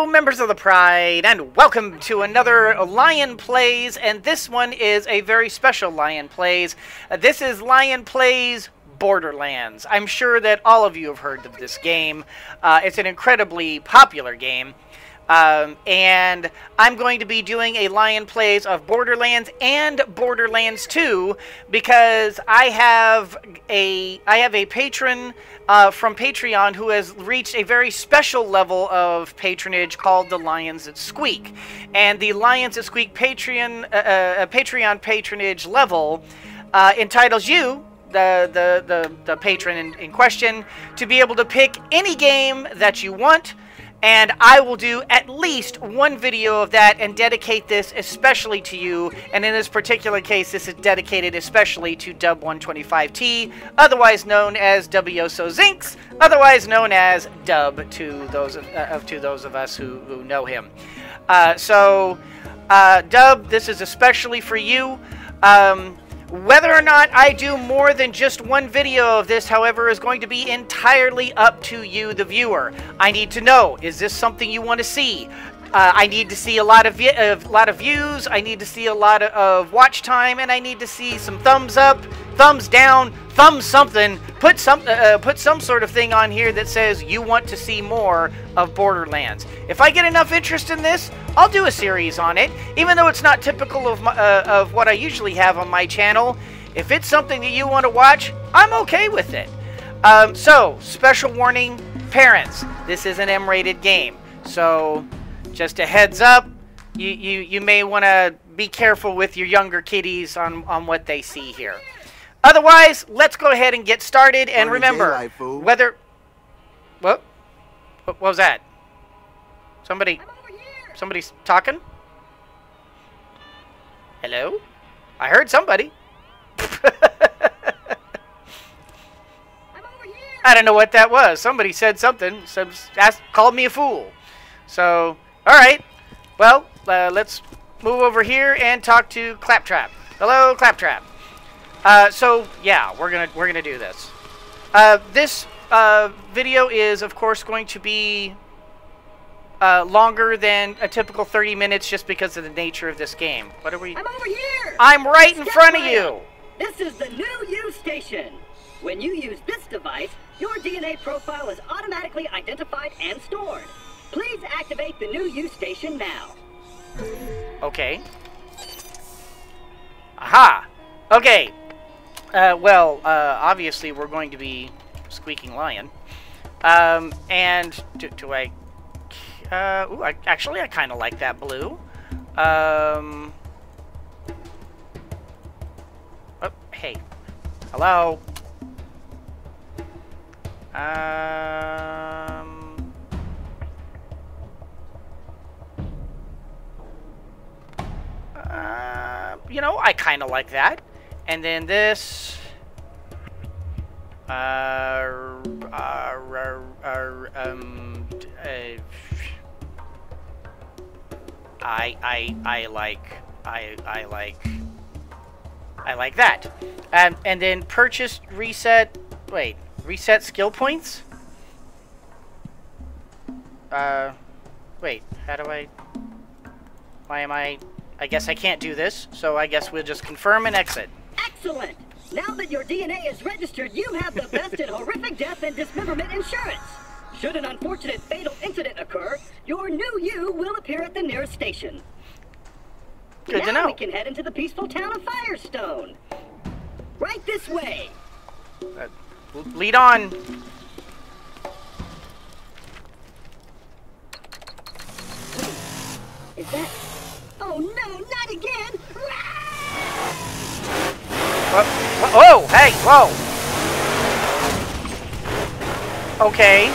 Hello, members of the Pride, and welcome to another Lion Plays, and this one is a very special Lion Plays. This is Lion Plays Borderlands. I'm sure that all of you have heard of this game. It's an incredibly popular game, and I'm going to be doing a Lion Plays of Borderlands and Borderlands 2 because I have a patron from Patreon who has reached a very special level of patronage called the Lions at Squeak. And the Lions at Squeak Patreon patronage level entitles you, the patron in question, to be able to pick any game that you want. And I will do at least one video of that and dedicate this especially to you. And in this particular case, this is dedicated especially to Dub125T, otherwise known as WSO Zinx, otherwise known as Dub to those of us who know him. Dub, this is especially for you. Whether or not I do more than just one video of this, however, is going to be entirely up to you, the viewer. I need to know, is this something you want to see? I need to see a lot of views, I need to see a lot of watch time, and I need to see some thumbs up, thumbs down, thumbs something. Put some sort of thing on here that says you want to see more of Borderlands. If I get enough interest in this, I'll do a series on it, even though it's not typical of what I usually have on my channel. If it's something that you want to watch, I'm okay with it. So, special warning, parents, this is an M-rated game. So, just a heads up, you may want to be careful with your younger kiddies on what they see here. Otherwise, let's go ahead and get started, and remember, whether... What was that? Somebody's talking? Hello? I heard somebody. I don't know what that was. Somebody said something, called me a fool. So, alright. Well, let's move over here and talk to Claptrap. Hello, Claptrap. So yeah, we're gonna do this. This video is of course going to be longer than a typical 30 minutes just because of the nature of this game. What are we? I'm over here. I'm right in front of you. This is the new you station. When you use this device, your DNA profile is automatically identified and stored. Please activate the new you station now. Okay. Aha. Okay. Obviously we're going to be Squeaking Lion, and I kind of like that blue. Oh, hey, hello. You know, I kind of like that. And then this. I like that. And then purchase, reset, wait, reset skill points? Wait, how do I, I guess I can't do this, so I guess we'll just confirm and exit. Excellent! Now that your DNA is registered, you have the best in horrific death and dismemberment insurance. Should an unfortunate fatal incident occur, your new you will appear at the nearest station. Good to know. Now we can head into the peaceful town of Firestone. Right this way. Lead on. Wait, is that... Oh no, not again! Oh, hey, whoa! Okay.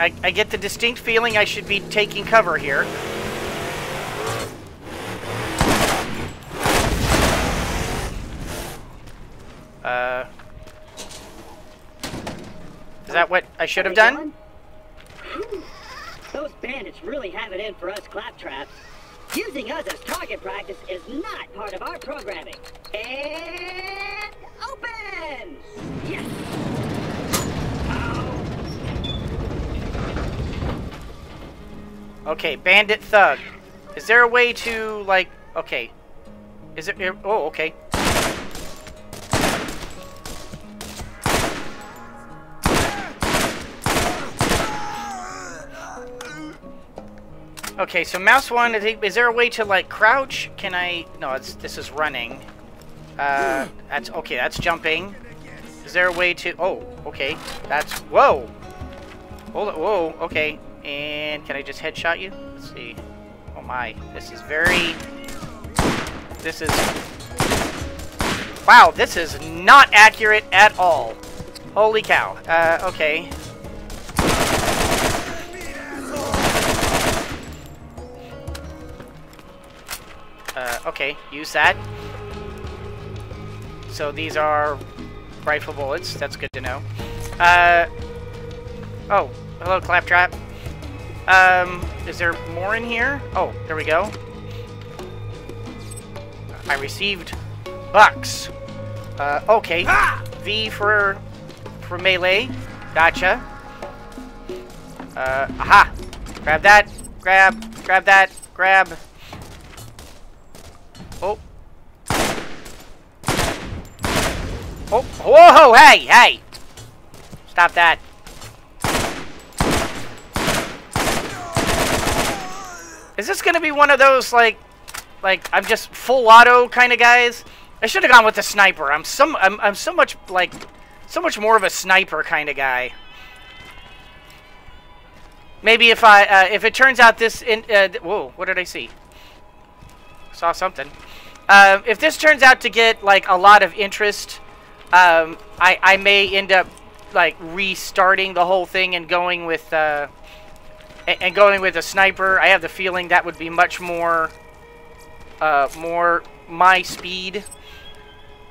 I get the distinct feeling I should be taking cover here. Is that what I should have done? Those bandits really have it in for us claptraps. Using us as target practice is not part of our programming. And open! Yes! Okay, bandit thug. Is there a way to, like... Okay. Is it... Oh, okay. Okay, so mouse one, is there a way to, like, crouch? Can I... No, it's, this is running. That's... Okay, that's jumping. Is there a way to... Oh, okay. That's... Whoa! Hold it. Whoa, okay. And can I just headshot you? Let's see. Oh my. This is very... This is... Wow, this is not accurate at all. Holy cow. Okay. Okay, use that. So these are rifle bullets. That's good to know. Oh, hello, Claptrap. Is there more in here? Oh, there we go. I received bucks. Okay. Ah! V for melee. Gotcha. Aha! Grab that. Grab that. Grab. Oh. Oh. Whoa! Hey! Hey! Stop that. Is this gonna be one of those, like I'm just full auto kind of guys? I should have gone with the sniper. I'm so much like, so much more of a sniper kind of guy. Maybe if I, if it turns out this, whoa, what did I see? Saw something. If this turns out to get like a lot of interest, I may end up like restarting the whole thing and going with. And going with a sniper, I have the feeling that would be much more, my speed.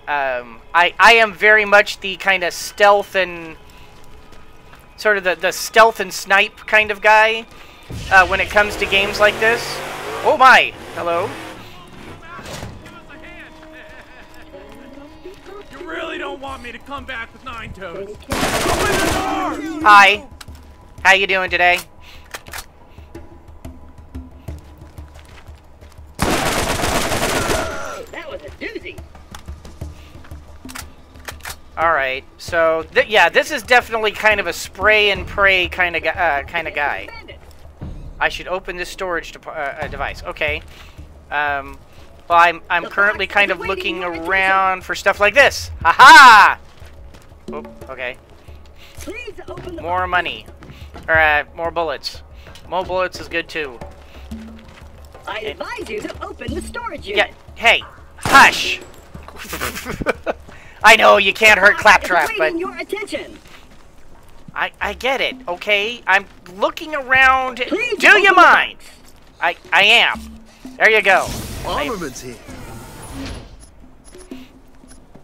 I am very much the kind of stealth and sort of the stealth and snipe kind of guy when it comes to games like this. Oh my! Hello. You really don't want me to come back with Nine Toes. Open the door! Hi. How you doing today? Alright, so, yeah, this is definitely kind of a spray and pray kind of guy. I should open this storage device. Okay. Well, I'm currently kind of looking around for stuff like this. Haha! Oh, okay. More money. Alright, more bullets. More bullets is good, too. I advise you to open the storage unit. Yeah, hey, hush! I know you can't hurt Claptrap, but I get it. Okay, I'm looking around. Do you mind? I am. There you go. Armaments here.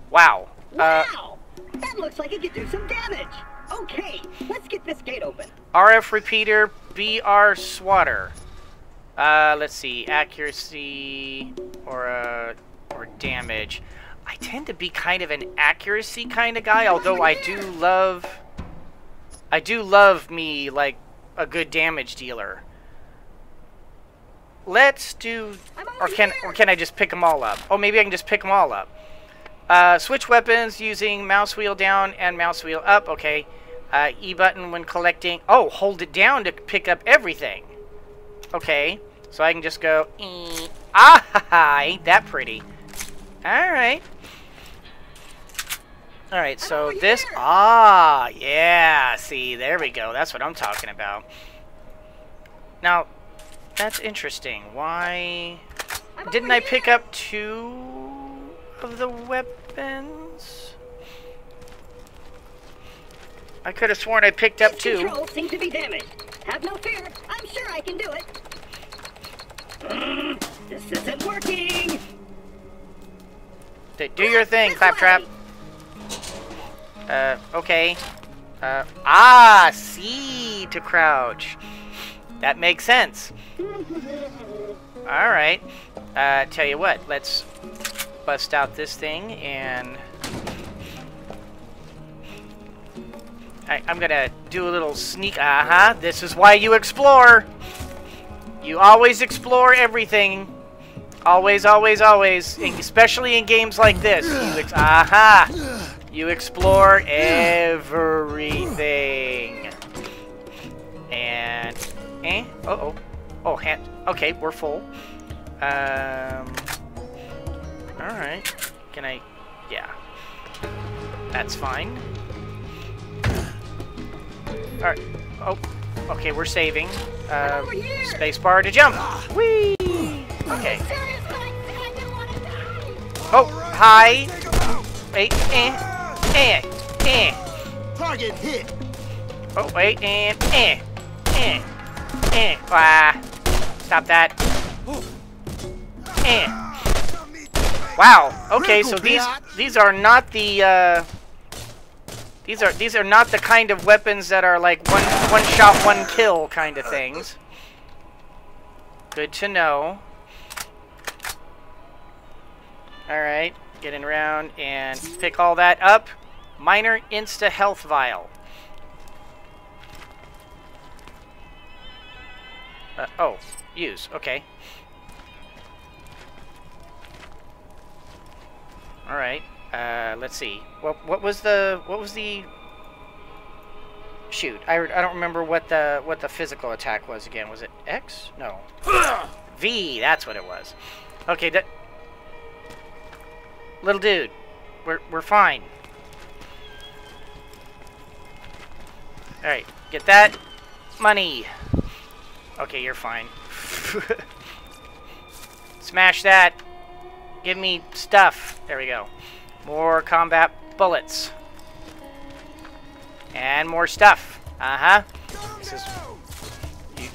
Wow. Wow. That looks like it could do some damage. Okay, let's get this gate open. RF repeater, BR swatter. Let's see, accuracy or damage. I tend to be kind of an accuracy kind of guy, although I do love me, like, a good damage dealer. Let's do... Or can I just pick them all up? Oh, maybe I can just pick them all up. Switch weapons using mouse wheel down and mouse wheel up. Okay. E button when collecting... Oh, hold it down to pick up everything. Okay. So I can just go... Ah, ha, ha, ain't that pretty. Alright. Alright, so this... Ah, yeah. See, there we go. That's what I'm talking about. Now, that's interesting. Why... Didn't I pick up two of the weapons? I could have sworn I picked up two. Controls seem to be damaged. Have no fear. I'm sure I can do it. This isn't working. Do your thing, Claptrap. Okay. C to crouch. That makes sense. Alright. Tell you what, let's bust out this thing and... I'm gonna do a little sneak. This is why you explore! You always explore everything. Always, always, always. Especially in games like this. You aha! You explore everything. And... eh? Uh-oh. Oh, hand. Okay, we're full. Alright. Can I... yeah. That's fine. Alright. Oh. Okay, we're saving. Spacebar to jump. Whee! Okay. Oh, hi. Wait, target hit. Oh, wait, and ah, stop that. Wow. Okay, so these are not the these are not the kind of weapons that are like one shot, one kill kind of things. Good to know. Alright, getting around and pick all that up. Minor Insta Health Vial. Oh, use, okay. Alright, let's see. What was the shoot, I don't remember what the physical attack was again. Was it X? No. V, that's what it was. Okay, that little dude, we're fine. All right, get that money. Okay, you're fine. Smash that. Give me stuff. There we go. More combat bullets. And more stuff. Uh-huh. This is...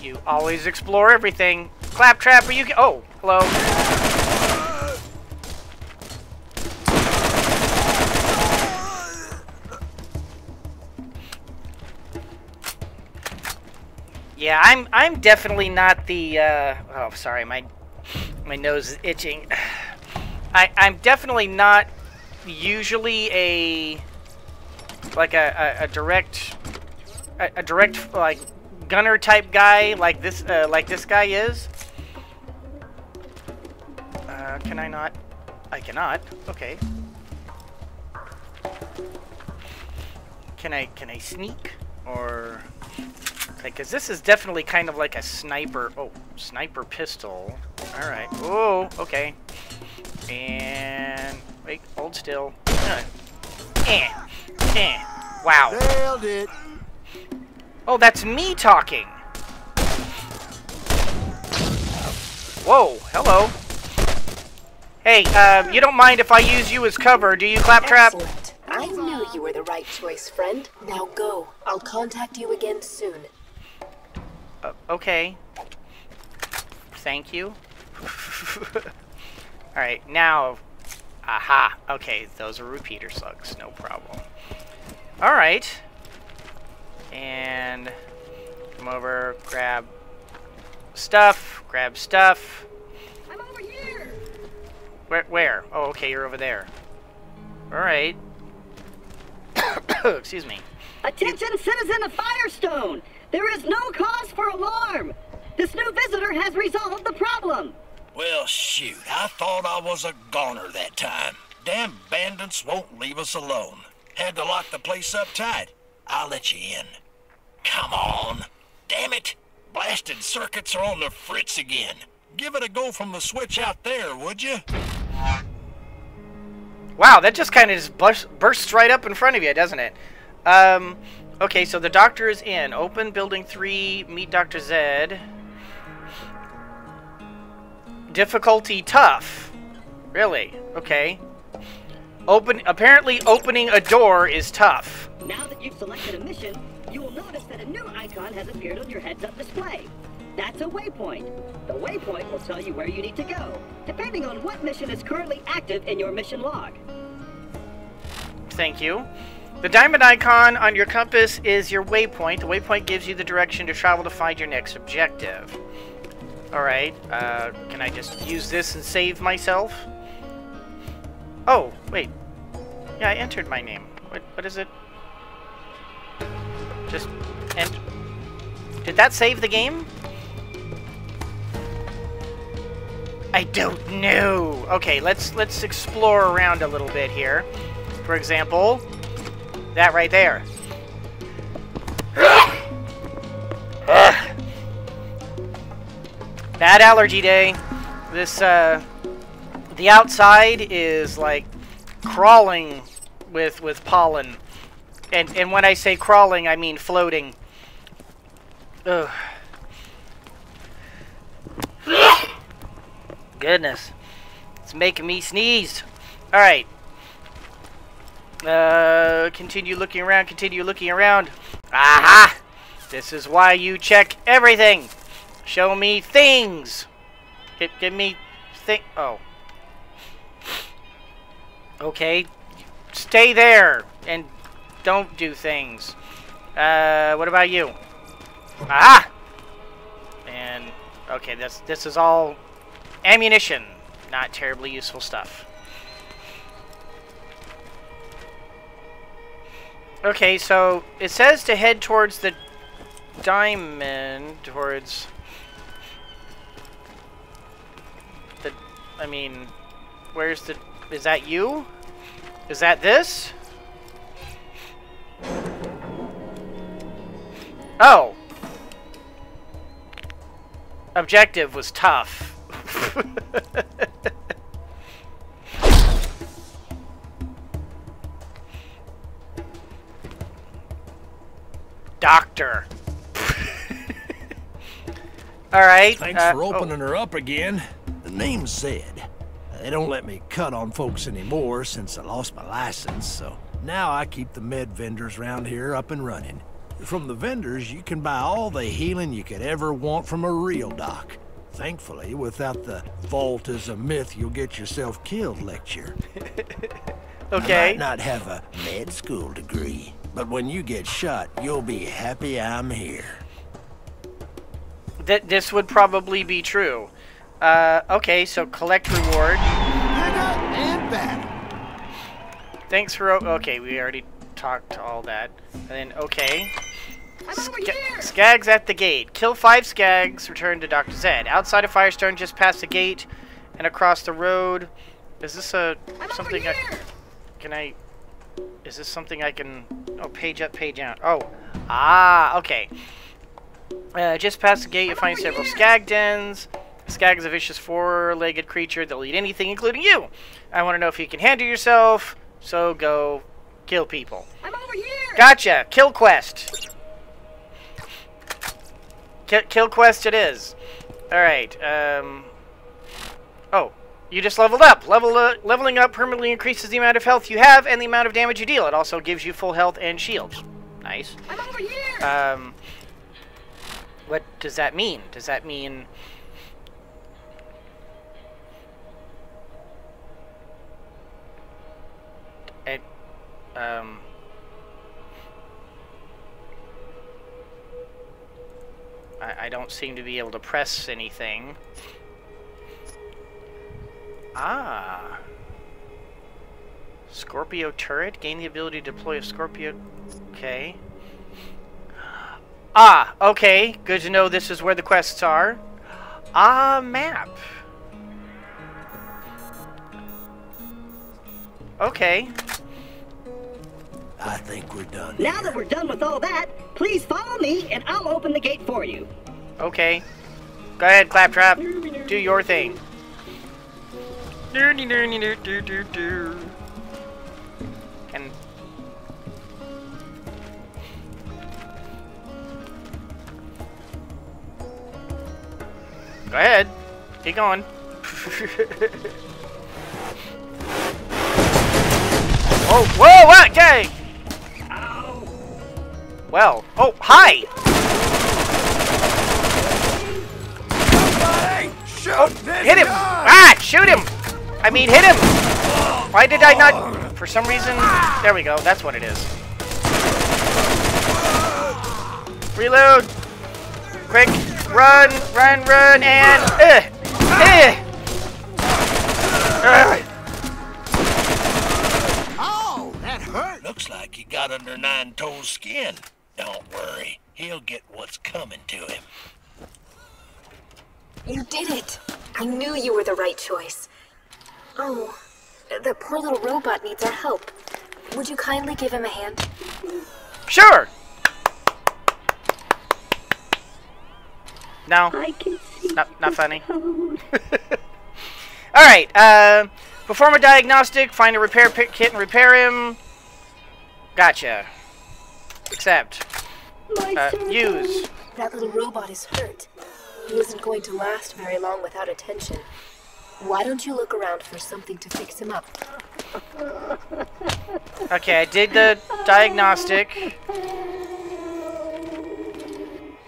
you always explore everything. Claptrap, are you... oh, hello. Yeah, I'm definitely not the, oh, sorry, my nose is itching. I'm definitely not usually a... like a direct like gunner type guy like this guy is. Can I not? I cannot. Okay. Can I sneak or like? Cause this is definitely kind of like a sniper. Oh, sniper pistol. All right. Oh, okay. And wait, hold still. Wow. Nailed it. Oh, that's me talking. Whoa, hello. Hey, you don't mind if I use you as cover, do you, Claptrap? Excellent. I knew you were the right choice, friend. Now go. I'll contact you again soon. Okay. Thank you. Alright, now... aha, okay, those are repeater slugs, no problem. Alright. And come over, grab stuff, grab stuff. I'm over here. Where? Oh, okay, you're over there. Alright. Excuse me. Attention, citizen of Firestone! There is no cause for alarm! This new visitor has resolved the problem! Well, shoot, I thought I was a goner that time. Damn bandits won't leave us alone. Had to lock the place up tight. I'll let you in. Come on. Damn it. Blasted circuits are on the fritz again. Give it a go from the switch out there, would you? Wow, that just kind of just bursts right up in front of you, doesn't it? Okay, so the doctor is in. Open building 3, meet Dr. Zed. Difficulty tough. Really? Okay. Apparently opening a door is tough. Now that you've selected a mission, you will notice that a new icon has appeared on your heads-up display. That's a waypoint. The waypoint will tell you where you need to go, depending on what mission is currently active in your mission log. Thank you. The diamond icon on your compass is your waypoint. The waypoint gives you the direction to travel to find your next objective. Alright, can I just use this and save myself? Oh, wait. Yeah, I entered my name. What is it? Just... and... did that save the game? I don't know. Okay, let's explore around a little bit here. For example, that right there. Bad allergy day. This, the outside is like crawling with pollen. And when I say crawling, I mean floating. Ugh. Goodness. It's making me sneeze. Alright. Continue looking around, continue looking around. Aha! This is why you check everything. Show me things. Give me thing. Oh. Okay. Stay there and don't do things. What about you? Aha! And okay, this is all ammunition. Not terribly useful stuff. Okay, so it says to head towards the diamond, towards the, I mean, where's the, is that you? Is that this? Oh. Objective was tough. Doctor. All right. Thanks for opening her up again. The name said they don't let me cut on folks anymore since I lost my license, so now I keep the med vendors around here up and running. From the vendors, you can buy all the healing you could ever want from a real doc. Thankfully, without the vault is a myth you'll get yourself killed lecture. Okay. I might not have a med school degree, but when you get shot, you'll be happy I'm here. This would probably be true. Okay, so collect reward. And battle. Thanks for... Okay, we already talked to all that. And then, okay. Skags at the gate. Kill 5 skags, return to Dr. Zed. Outside of Firestone, just past the gate and across the road. Is this a... something I... Can I... Is this something I can... Oh, page up, page out. Oh. Ah, okay. Just past the gate, you'll find several skag dens. Skag is a vicious 4-legged creature that'll eat anything, including you. I want to know if you can handle yourself, so go kill people. I'm over here! Gotcha! Kill quest! Kill quest it is. Alright, oh, you just leveled up. Leveling up permanently increases the amount of health you have and the amount of damage you deal. It also gives you full health and shields. Nice. I'm over here! What does that mean? Does that mean... It, I don't seem to be able to press anything. Ah. Scorpio turret. Gain the ability to deploy a Scorpio... Okay. Ah, okay. Good to know this is where the quests are. Ah, map. Okay. I think we're done. Now that we're done with all that, please follow me and I'll open the gate for you. Okay. Go ahead, Claptrap. Do your thing. And... Go ahead. Keep going. Oh, whoa, what? Okay. Well, oh, hi! Shoot hit him! Guy. Ah, shoot him! I mean, hit him! Why did I not... For some reason... There we go, that's what it is. Reload! Quick, run, run, run, and... Oh, that hurt! Looks like he got under Nine Toes' skin. Don't worry, he'll get what's coming to him. You did it! I knew you were the right choice. Oh, the poor little robot needs our help. Would you kindly give him a hand? Sure! No. I can see not funny. Alright, perform a diagnostic, find a repair kit and repair him. Gotcha. Accept. Use. That little robot is hurt. He isn't going to last very long without attention. Why don't you look around for something to fix him up? Okay, I did the diagnostic.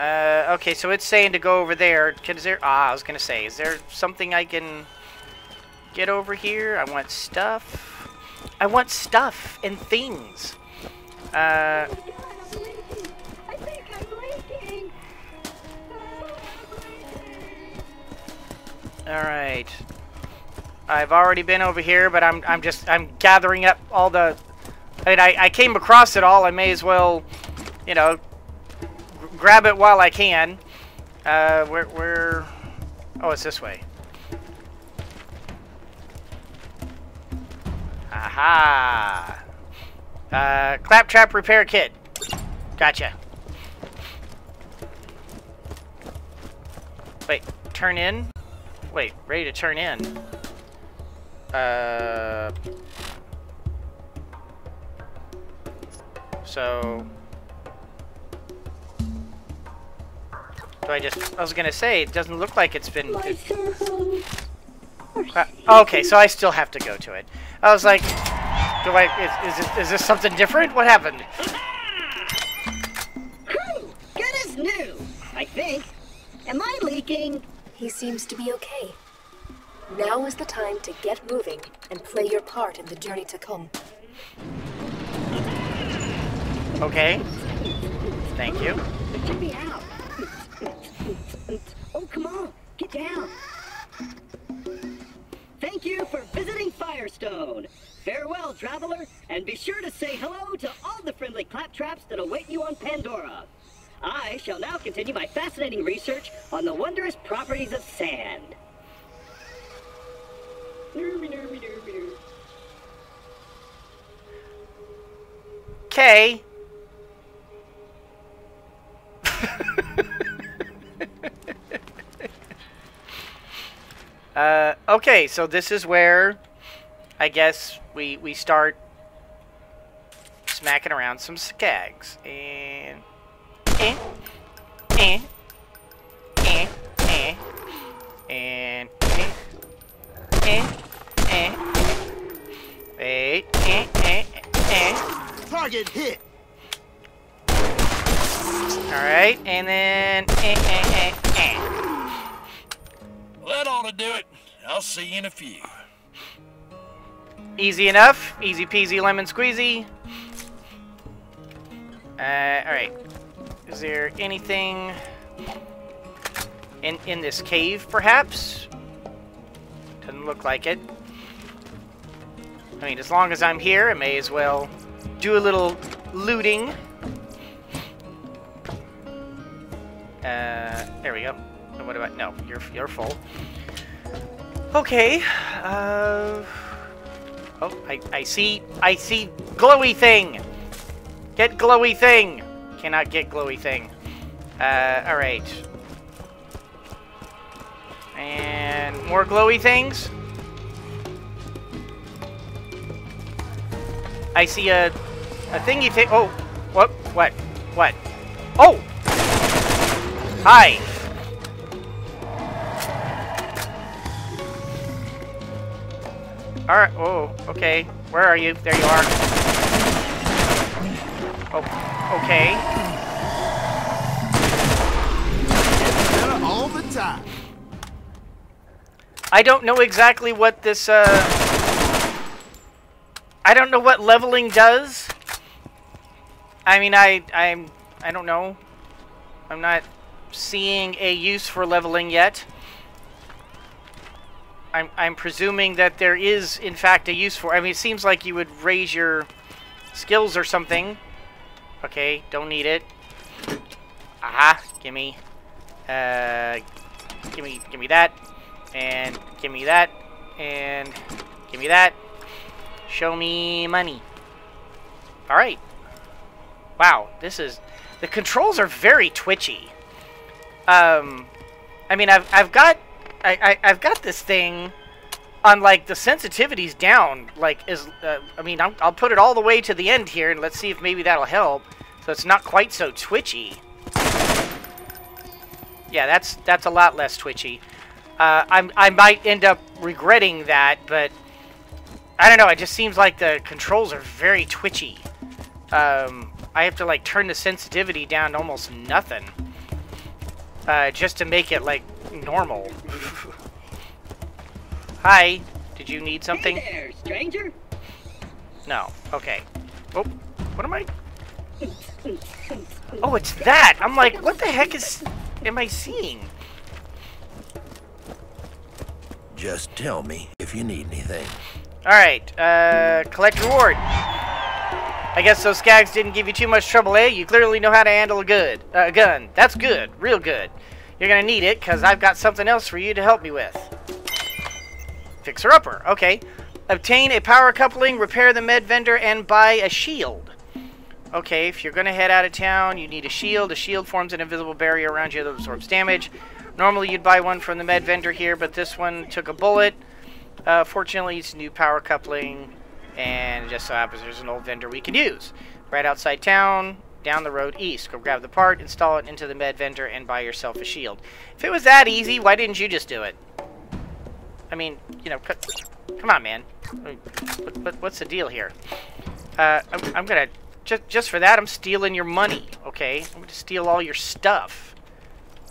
Okay, so it's saying to go over there. Is there... Ah, I was gonna say, is there something I can get over here? I want stuff. I want stuff and things. Alright. I've already been over here, but I'm gathering up all the... I mean, I came across it all. I may as well, you know, grab it while I can. Where... Oh, it's this way. Aha! Claptrap repair kit. Gotcha. Wait, turn in? Wait, ready to turn in. So... Do I just... I was gonna say, it doesn't look like it's been... okay, so I still have to go to it. I was like... Do I... Is this something different? What happened? Good as new, I think. Am I leaking? He seems to be okay. Now is the time to get moving and play your part in the journey to come. Okay. Thank you. Get me out. Oh, come on. Get down. Thank you for visiting Firestone. Farewell, traveler, and be sure to say hello to all the friendly claptraps that await you on Pandora. I shall now continue my fascinating research on the wondrous properties of sand. Okay. Okay, so this is where I guess we start smacking around some skags and... Target hit. All right, and then that ought to do it. I'll see you in a few. Easy enough. Easy peasy lemon squeezy. All right. Is there anything in this cave, perhaps? Doesn't look like it. I mean, as long as I'm here, I may as well do a little looting. There we go. What about... No, you're full. Okay. Oh, I see glowy thing. Get glowy thing. Cannot get glowy thing. Alright. And more glowy things. I see a thingy thing. Oh, what? Oh! Hi! Alright, oh, okay. Where are you? There you are. Oh. Okay. All the time. I don't know exactly what this, I don't know what leveling does. I mean, I don't know. I'm not seeing a use for leveling yet. I'm presuming that there is, in fact, a use for... I mean, it seems like you would raise your skills or something. Okay, don't need it. Aha, gimme. Gimme that. And give me that. And give me that. Show me money. Alright. Wow, this is... The controls are very twitchy. I mean, I've got this thing on, like, the sensitivity's down. Like, is... I mean, I'll put it all the way to the end here, and let's see if maybe that'll help. So it's not quite so twitchy. Yeah, that's a lot less twitchy. I might end up regretting that, but... I don't know, it just seems like the controls are very twitchy. I have to, like, turn the sensitivity down to almost nothing. Just to make it, like, normal. Hi, did you need something? Hey there, stranger. No, okay. Oh, what am I? Oh, it's that! I'm like, what the heck am I seeing? Just tell me if you need anything. Alright, collect reward. I guess those skags didn't give you too much trouble, eh? You clearly know how to handle a gun. That's good, real good. You're gonna need it, because I've got something else for you to help me with. Fixer-upper, okay. Obtain a power coupling, repair the med vendor, and buy a shield. Okay, if you're gonna head out of town, you need a shield. A shield forms an invisible barrier around you that absorbs damage. Normally you'd buy one from the med vendor here, but this one took a bullet. Fortunately, it's new power coupling, and just so happens there's an old vendor we can use. Right outside town, down the road east. Go grab the part, install it into the med vendor, and buy yourself a shield. If it was that easy, why didn't you just do it? I mean, you know, come on, man. What's the deal here? I'm gonna, just for that, I'm stealing your money, okay? I'm gonna steal all your stuff.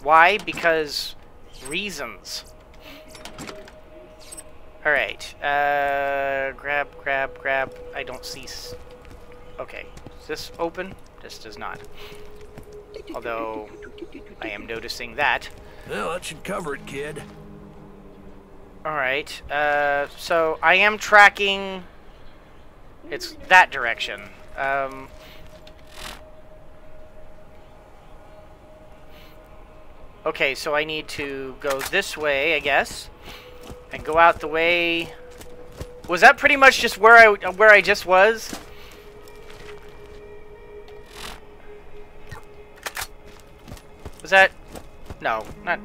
Why? Because reasons. Alright, grab, I don't see... Okay, is this open? This does not. Although, I am noticing that. Well, that should cover it, kid. Alright, so I am tracking... It's that direction. Okay, so I need to go this way, I guess. And go out the way. Was that pretty much just where I just was? Was that? No, not.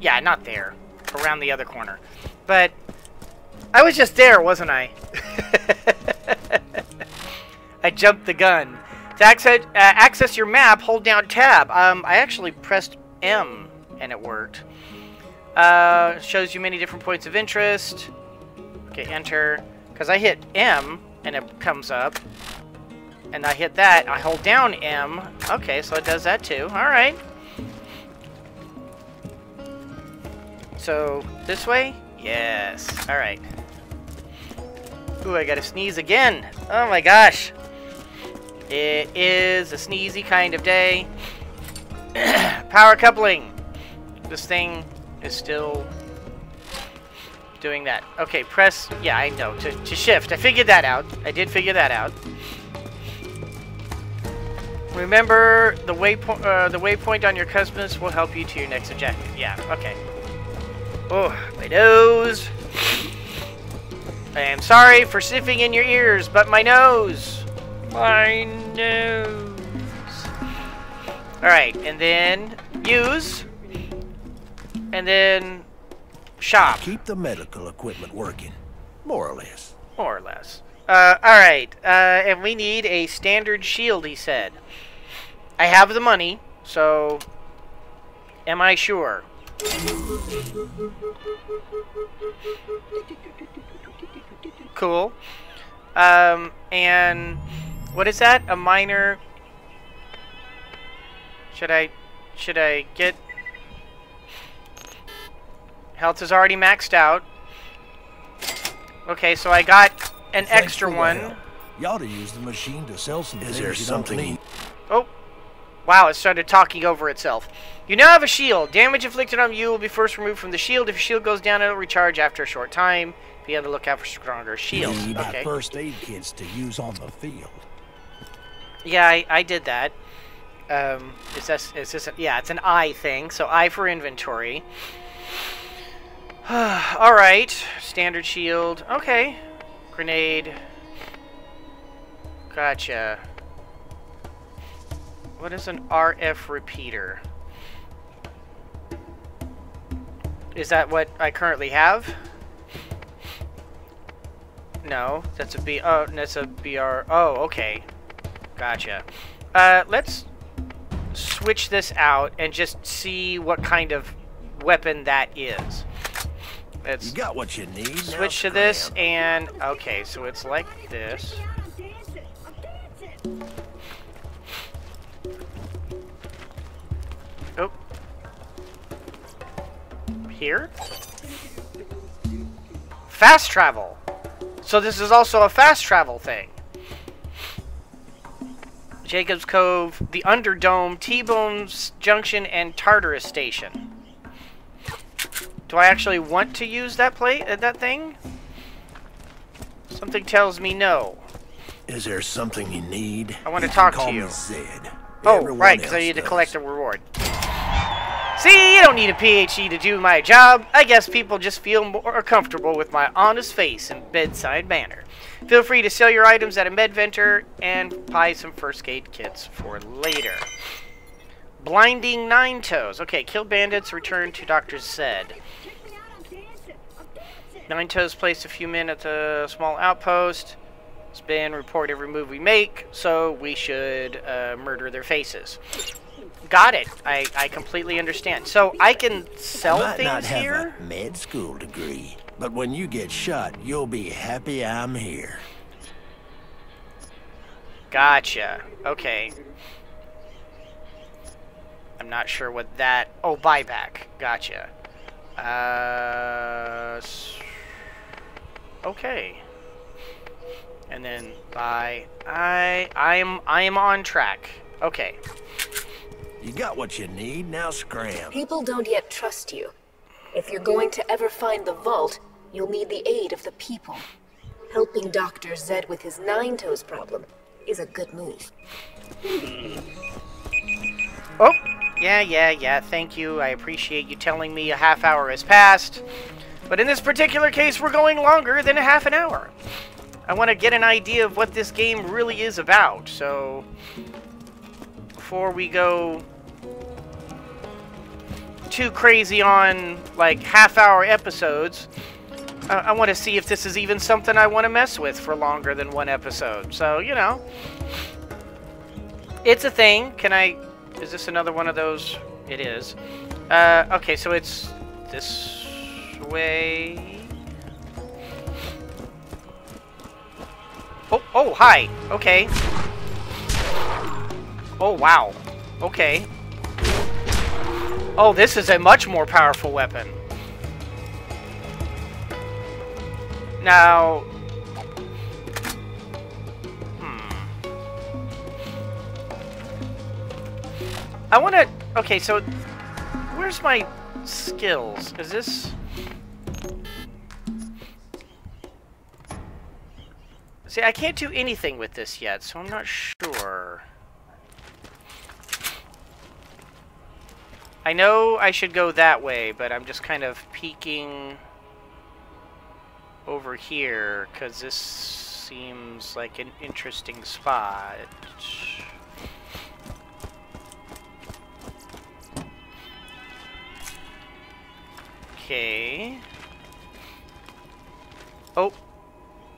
Yeah, not there. Around the other corner. But I was just there, wasn't I? I jumped the gun. To access your map, hold down tab. I actually pressed M and it worked. Shows you many different points of interest. Okay, enter. Because I hit M, and it comes up. And I hit that. I hold down M. Okay, so it does that too. Alright. So, this way? Yes. Alright. Ooh, I gotta sneeze again. Oh my gosh. It is a sneezy kind of day. Power coupling. This thing... is still doing that. Okay, press... Yeah, I know. To shift. I figured that out. I did figure that out. Remember, the waypoint on your compass will help you to your next objective. Yeah, okay. Oh, my nose. I am sorry for sniffing in your ears, but my nose. My nose. Alright, and then use... And then shop. Keep the medical equipment working, more or less. More or less. All right. And we need a standard shield, he said. I have the money, so am I sure? Cool. And what is that? A minor? Should I get? Health is already maxed out. Okay, so I got an extra one. You ought to use the machine to sell some things. Is there something? Oh, wow! It started talking over itself. You now have a shield. Damage inflicted on you will be first removed from the shield. If your shield goes down, it'll recharge after a short time. Be on the lookout for stronger shields. You need my first aid kits to use on the field. Yeah, I did that. Is this? Yeah, it's an I thing. So I for inventory. Alright. Standard shield. Okay. Grenade. Gotcha. What is an RF repeater? Is that what I currently have? No, that's a B. Oh, that's a BR. Oh, okay. Gotcha. Let's switch this out and just see what kind of weapon that is. Let's you got what you need. Switch to this and okay, so it's like this. Oh. Here? Fast travel. So this is also a fast travel thing. Jacob's Cove, the Underdome, T-Bone's Junction, and Tartarus Station. Do I actually want to use that thing? Something tells me no. Is there something you need? I want to talk to you. Zed. Oh, right, because I need to collect a reward. See, you don't need a PhD to do my job. I guess people just feel more comfortable with my honest face and bedside manner. Feel free to sell your items at a med vendor and buy some first aid kits for later. Blinding Nine Toes. Okay, kill bandits, return to Dr. Zed. Nine Toes placed a few men at the small outpost. It's been reported every move we make, so we should murder their faces. Got it. I completely understand. So I can sell things here? I might not have a med school degree, but when you get shot, you'll be happy I'm here. Gotcha. Okay. I'm not sure what that... Oh, buyback. Gotcha. Okay. And then buy... I am on track. Okay. You got what you need, now scram. People don't yet trust you. If you're going to ever find the vault, you'll need the aid of the people. Helping Dr. Zed with his Nine Toes problem is a good move. Oh, yeah, thank you. I appreciate you telling me a half hour has passed. But in this particular case, we're going longer than a half an hour. I want to get an idea of what this game really is about, so... Before we go too crazy on like half-hour episodes, I want to see if this is even something I want to mess with for longer than one episode. So you know, it's a thing. Can I? Is this another one of those? It is. Okay, so it's this way. Oh, hi. Okay. Oh, wow. Okay. Oh, this is a much more powerful weapon. Now... I want to... Okay, so... Where's my skills? Is this... See, I can't do anything with this yet, so I'm not sure... I know I should go that way, but I'm just kind of peeking over here, because this seems like an interesting spot. Okay. Oh.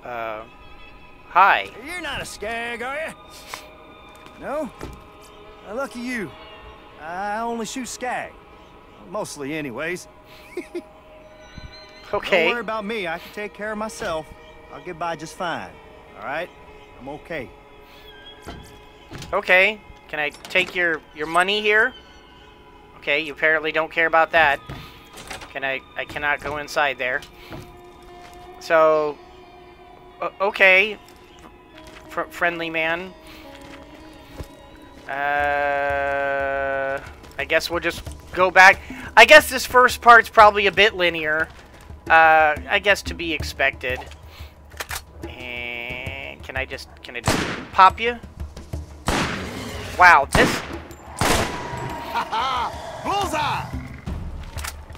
Hi. You're not a skag, are you? No? Lucky you. I only shoot skag. Mostly, anyways. Okay. Don't worry about me. I can take care of myself. I'll get by just fine. Alright? I'm okay. Okay. Can I take your money here? Okay, you apparently don't care about that. Can I cannot go inside there. So... okay. Friendly man. I guess we'll just go back. I guess this first part's probably a bit linear. I guess to be expected. And can I just pop you? Wow, this. Bullseye.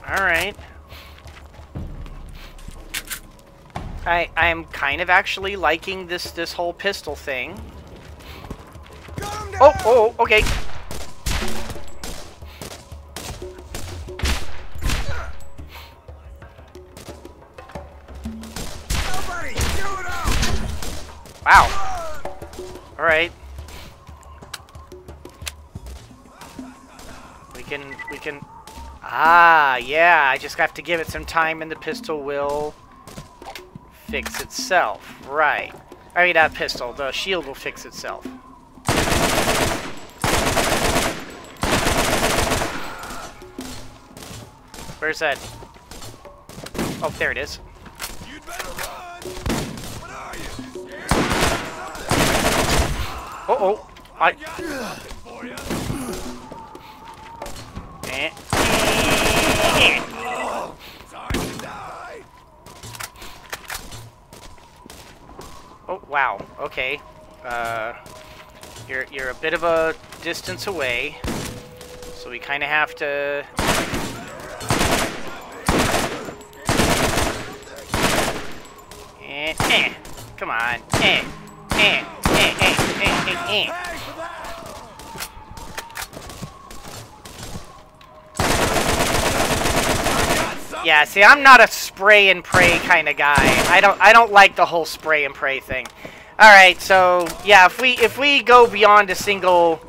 All right. I'm kind of actually liking this whole pistol thing. Oh, oh, okay. Wow. All right. We can. Ah, yeah. I just have to give it some time, and the pistol will fix itself. Right. I mean, not pistol. The shield will fix itself. Where's that? Oh, there it is. Uh-oh. I got it for you. Oh, sorry to die. Oh, wow. Okay. You're a bit of a distance away. So we kind of have to... Come on. Yeah, see, I'm not a spray and pray kind of guy. I don't like the whole spray and pray thing. All right, so yeah, if we go beyond a single,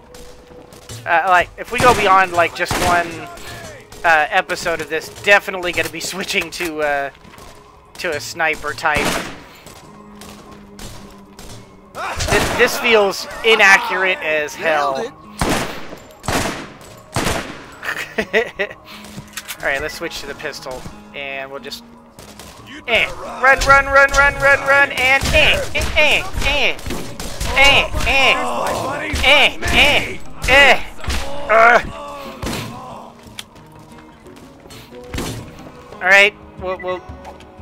like if we go beyond like just one episode of this, definitely gonna be switching to a sniper type. This feels inaccurate as hell. Alright, let's switch to the pistol. And we'll just... Run, and... Alright,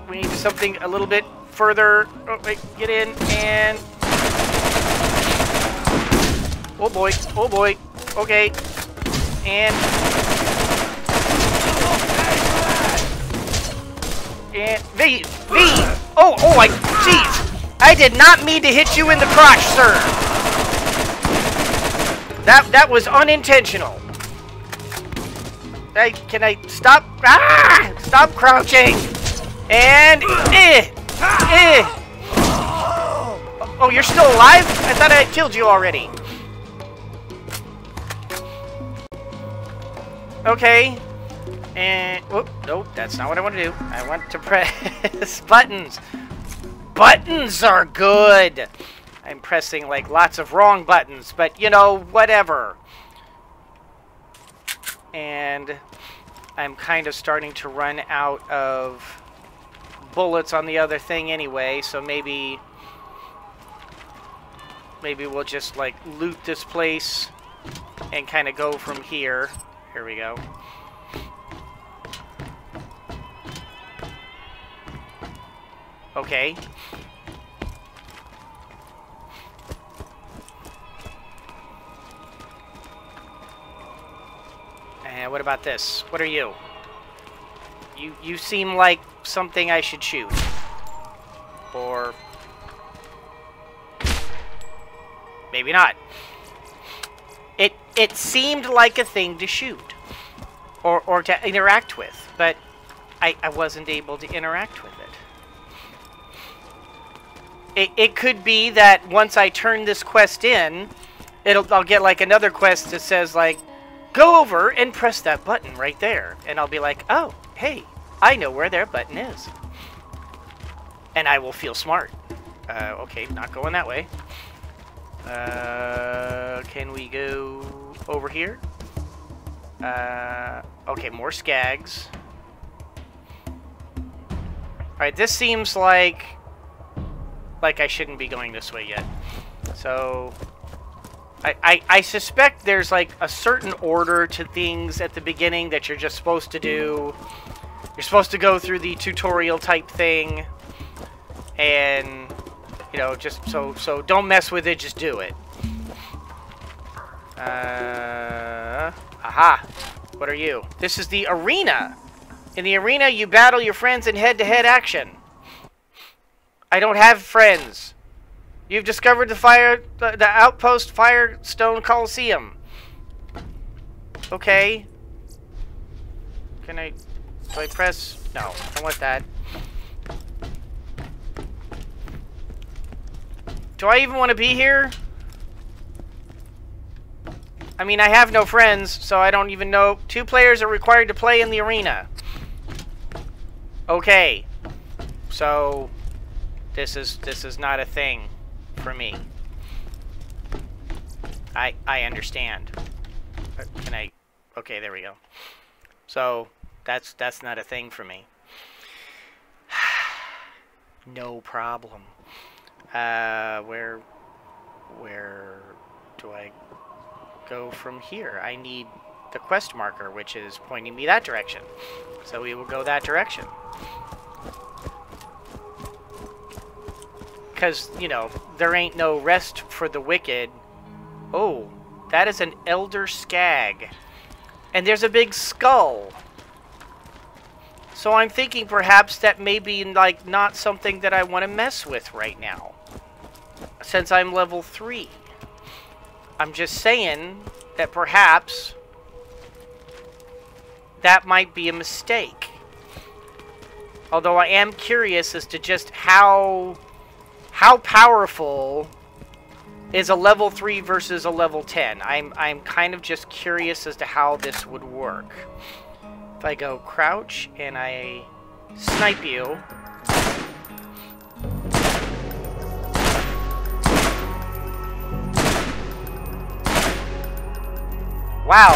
we need something a little bit further... Oh, wait, get in, and... Oh boy, oh boy, okay, and, oh, jeez, I did not mean to hit you in the crotch, sir. That was unintentional. Hey, can I stop, stop crouching, and, Oh, you're still alive? I thought I had killed you already. Okay, and whoop, nope, that's not what I want to do. I want to press buttons. Buttons are good. I'm pressing like lots of wrong buttons, but you know, whatever. And I'm kind of starting to run out of bullets on the other thing anyway, so maybe we'll just like loot this place and kind of go from here. Here we go. Okay. And what about this? What are you? You seem like something I should shoot. Or... maybe not. It seemed like a thing to shoot, or to interact with, but I wasn't able to interact with it. It could be that once I turn this quest in, I'll get like another quest that says like, go over and press that button right there, and I'll be like, oh, hey, I know where their button is, and I will feel smart. Okay, not going that way. Can we go over here? Okay, more skags. Alright, this seems like I shouldn't be going this way yet. So, I suspect there's like a certain order to things at the beginning that you're just supposed to do. You're supposed to go through the tutorial type thing, and, you know, just so don't mess with it, just do it. Aha. What are you? This is the arena. In the arena, you battle your friends in head-to-head action. I don't have friends. You've discovered the outpost Firestone Coliseum. Okay. Can I... do I press... no, I don't want that. Do I even want to be here? I mean, I have no friends, so I don't even know. 2 players are required to play in the arena. Okay. So... This is not a thing for me. I understand. Can I... okay, there we go. So, that's not a thing for me. No problem. Where do I go from here? I need the quest marker, which is pointing me that direction. So we will go that direction. Because, you know, there ain't no rest for the wicked. Oh, that is an elder skag. And there's a big skull. So I'm thinking perhaps that may be, like, not something that I want to mess with right now. Since I'm level 3. I'm just saying that perhaps that might be a mistake. Although I am curious as to just how powerful is a level 3 versus a level 10? I'm kind of just curious as to how this would work. If I go crouch and I snipe you. Wow,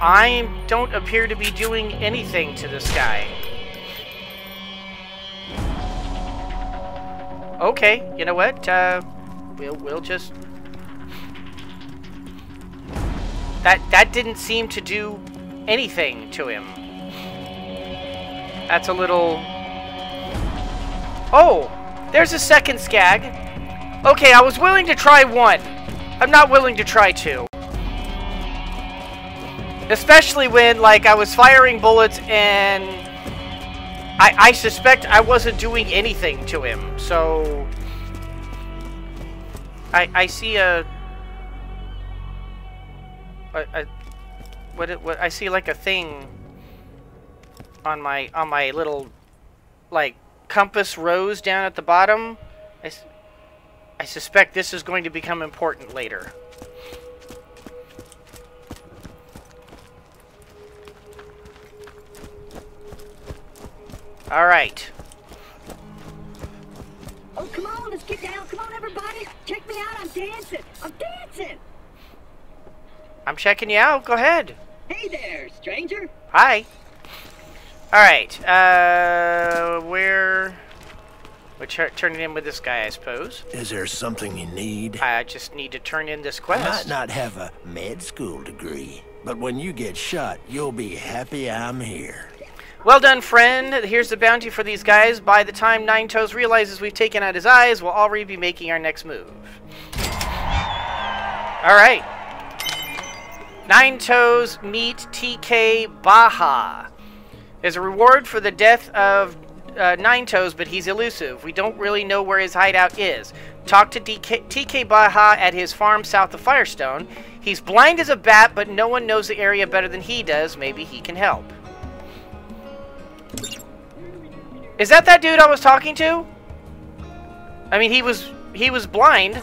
I don't appear to be doing anything to this guy. Okay, you know what? We'll just... That didn't seem to do anything to him. That's a little... oh! There's a second skag! Okay, I was willing to try 1. I'm not willing to try 2. Especially when, like, I was firing bullets and... I suspect I wasn't doing anything to him, so... I see what I see like a thing on my little, like, compass rose down at the bottom. I suspect this is going to become important later. All right. Oh, come on, let's get down. Come on, everybody. Check me out. I'm dancing. I'm checking you out. Go ahead. Hey there, stranger. Hi. All right. We're turning in with this guy, I suppose. Is there something you need? I just need to turn in this quest. You might not have a med school degree, but when you get shot, you'll be happy I'm here. Well done, friend. Here's the bounty for these guys. By the time Nine Toes realizes we've taken out his eyes, we'll already be making our next move. Alright. Nine Toes meet TK Baha. There's a reward for the death of Nine Toes, but he's elusive. We don't really know where his hideout is. Talk to TK Baha at his farm south of Firestone. He's blind as a bat, but no one knows the area better than he does. Maybe he can help. Is that dude I was talking to? I mean, he was blind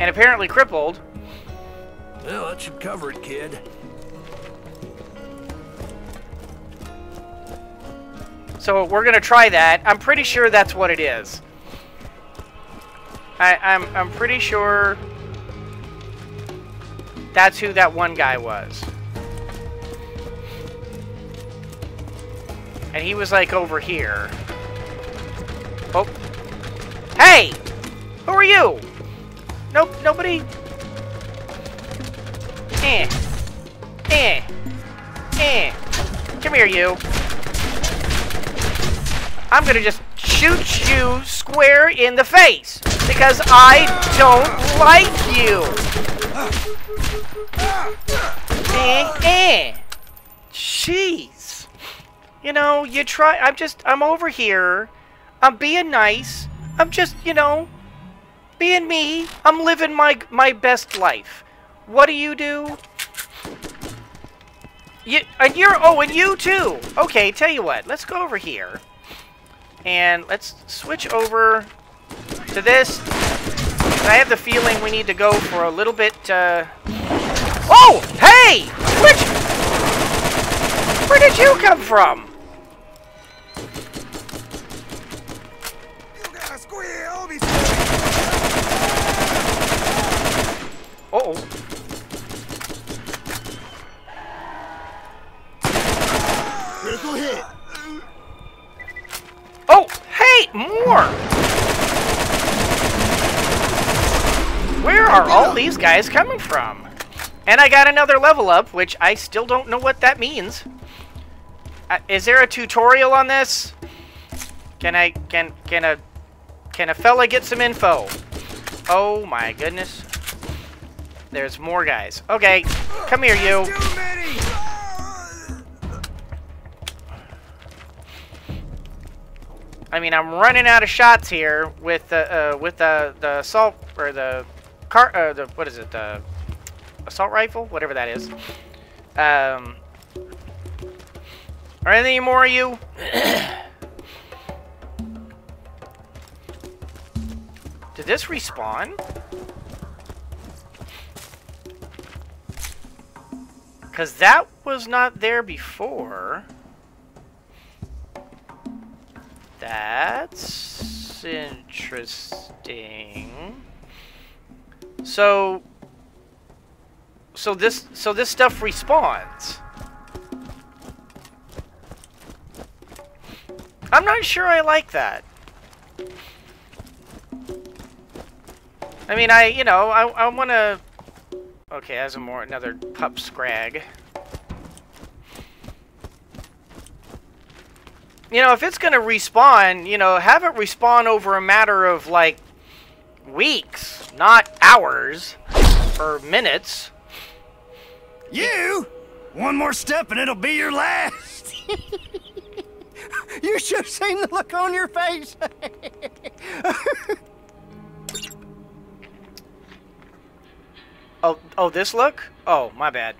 and apparently crippled. Well, that should cover it, kid. So we're gonna try that. I'm pretty sure that's what it is. I'm pretty sure that's who that one guy was. And he was, like, over here. Oh. Hey! Who are you? Nope, nobody. Come here, you. I'm gonna just shoot you square in the face. Because I don't like you. Jeez. You know, I'm over here. I'm being nice. I'm just, you know, being me. I'm living my best life. What do? And you too. Okay, tell you what. Let's go over here. And let's switch over to this. I have the feeling we need to go for a little bit, Oh! Hey! Where did you come from? You gotta squeal, be squeal. Uh-oh. Oh, hey, more! Where are all these guys coming from? And I got another level up, which I still don't know what that means. Is there a tutorial on this? Can a fella get some info? Oh my goodness! There's more guys. Okay, come here, you. I mean, I'm running out of shots here with the assault or the car what is it, the assault rifle, whatever that is. Are any more of you? Did this respawn? Cause that was not there before. That's interesting. So this stuff respawns. I'm not sure I like that. I mean, I want to. Okay, that's another pup Skag. You know, if it's going to respawn, you know, have it respawn over a matter of, like, weeks, not hours or minutes. You! One more step and it'll be your last! You should have seen the look on your face! Oh, this look? Oh, my bad.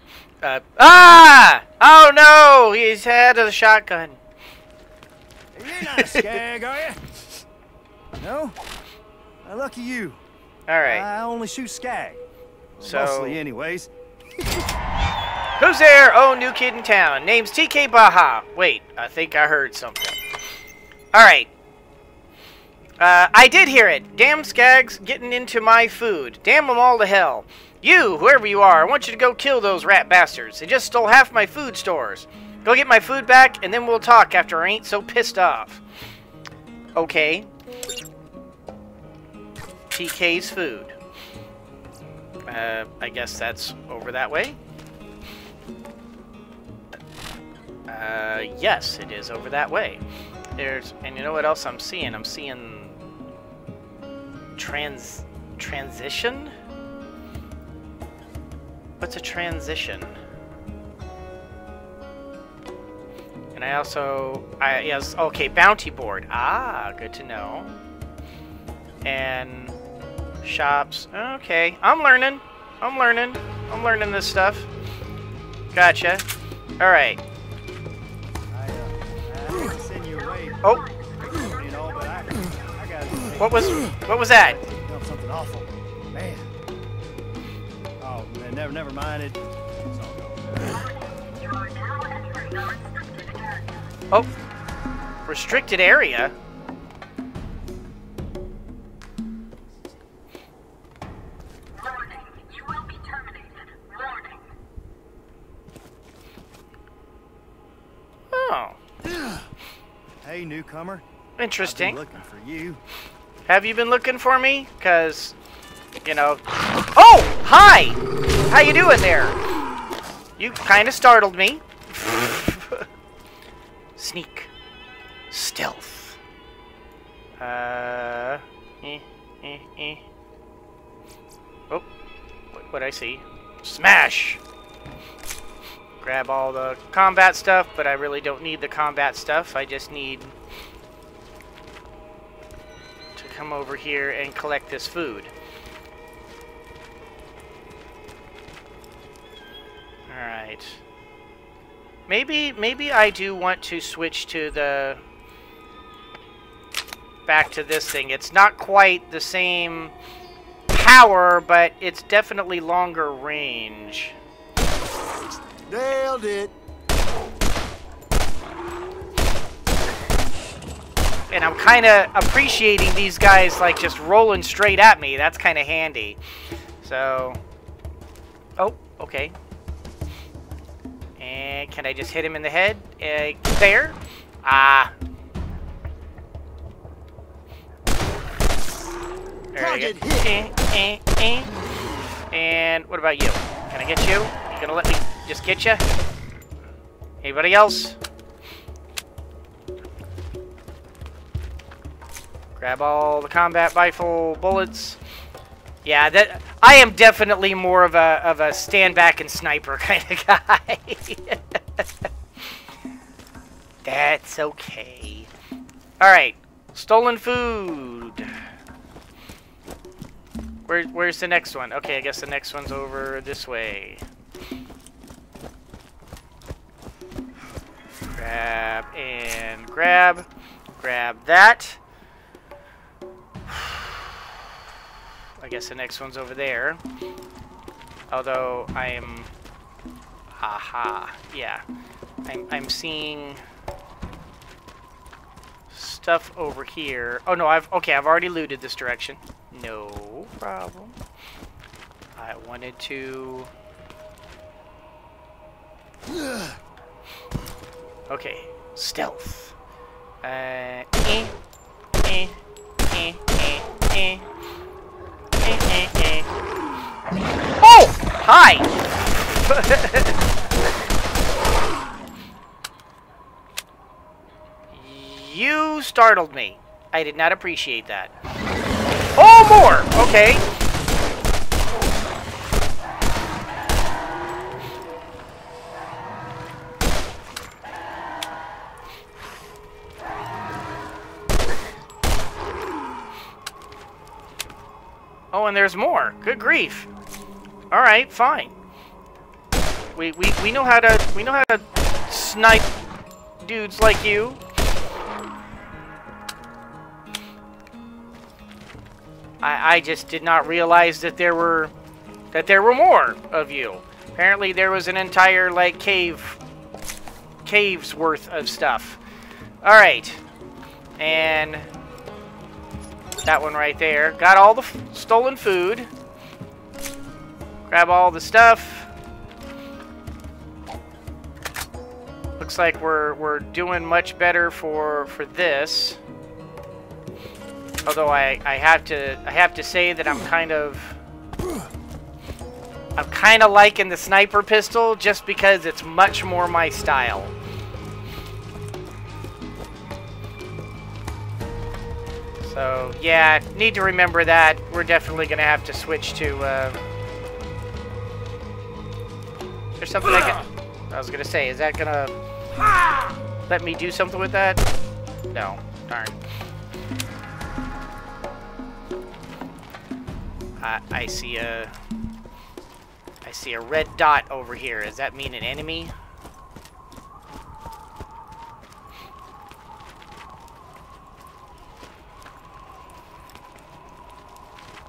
Oh, no! He's head of the shotgun. You're not a Skag, are you? No? Well, lucky you. Alright. I only shoot Skag. So... mostly, anyways. Who's there? Oh, new kid in town. Name's TK Baha. Wait, I think I heard something. Alright. I did hear it. Damn Skags getting into my food. Damn them all to hell. You, whoever you are, I want you to go kill those rat bastards. They just stole half my food stores. Go get my food back, and then we'll talk after I ain't so pissed off. Okay. TK's food. I guess that's over that way. Yes, it is over that way. And you know what else I'm seeing? I'm seeing... Transition? What's a transition? I also, yes, okay, bounty board. Ah, good to know. And shops. Okay, I'm learning this stuff. Gotcha. All right. Oh. What was that? Something awful, man. Oh man, never mind it. Oh, restricted area. Warning, you will be terminated. Warning. Oh. Hey, newcomer. Interesting. I've been looking for you. Have you been looking for me? 'Cause, you know. Oh, hi. How you doing there? You kind of startled me. Sneak. Stealth. Oh. What'd I see? Smash! Grab all the combat stuff, but I really don't need the combat stuff. I just need come over here and collect this food. Alright. Maybe I do want to switch to the... back to this thing. It's not quite the same power, but it's definitely longer range. Nailed it! And I'm kind of appreciating these guys, like, just rolling straight at me. That's kind of handy. So... oh, okay. And can I just hit him in the head? There? Ah. There we go. And what about you? Can I get you? You gonna let me just get you? Anybody else? Grab all the combat rifle bullets. Yeah, that I am definitely more of a stand back and sniper kind of guy. That's okay. All right, stolen food. Where's the next one? Okay, I guess the next one's over this way. Grab and grab. Grab that. I guess the next one's over there. Although I'm... aha. Yeah. I'm seeing stuff over here. Oh no, I've already looted this direction. No problem. I wanted to... okay. Stealth. Oh! Hi! You startled me. I did not appreciate that. Oh, more! Okay. Oh, and there's more. Good grief. All right, fine. We know how to snipe dudes like you. I just did not realize that there were more of you. Apparently, there was an entire like cave's worth of stuff. All right, and. That one right there. Got all the stolen food. Grab all the stuff. Looks like we're doing much better for this. Although I have to say that I'm kind of liking the sniper pistol just because it's much more my style. So, yeah, need to remember that. We're definitely going to have to switch to, is there something I was going to say, is that going to let me do something with that? No. Darn. I see a red dot over here. Does that mean an enemy?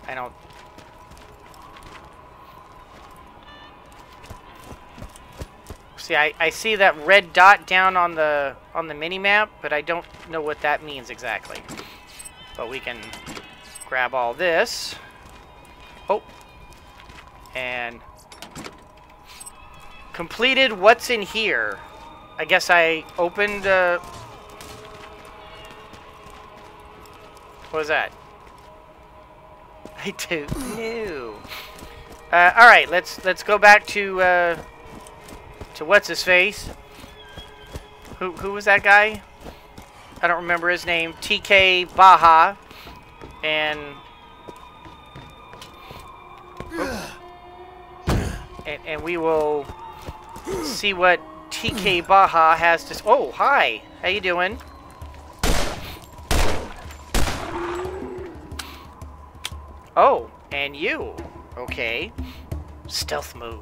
I don't... see, I see that red dot down on the mini-map, but I don't know what that means exactly. But we can grab all this. Oh. And... completed what's in here. I guess I opened... what was that? I don't know. All right, let's go back to what's his face. Who was that guy? I don't remember his name. TK Baha, and we will see what TK Baha has to. Oh, hi. How you doing? Oh, and you. Okay. Stealth mode.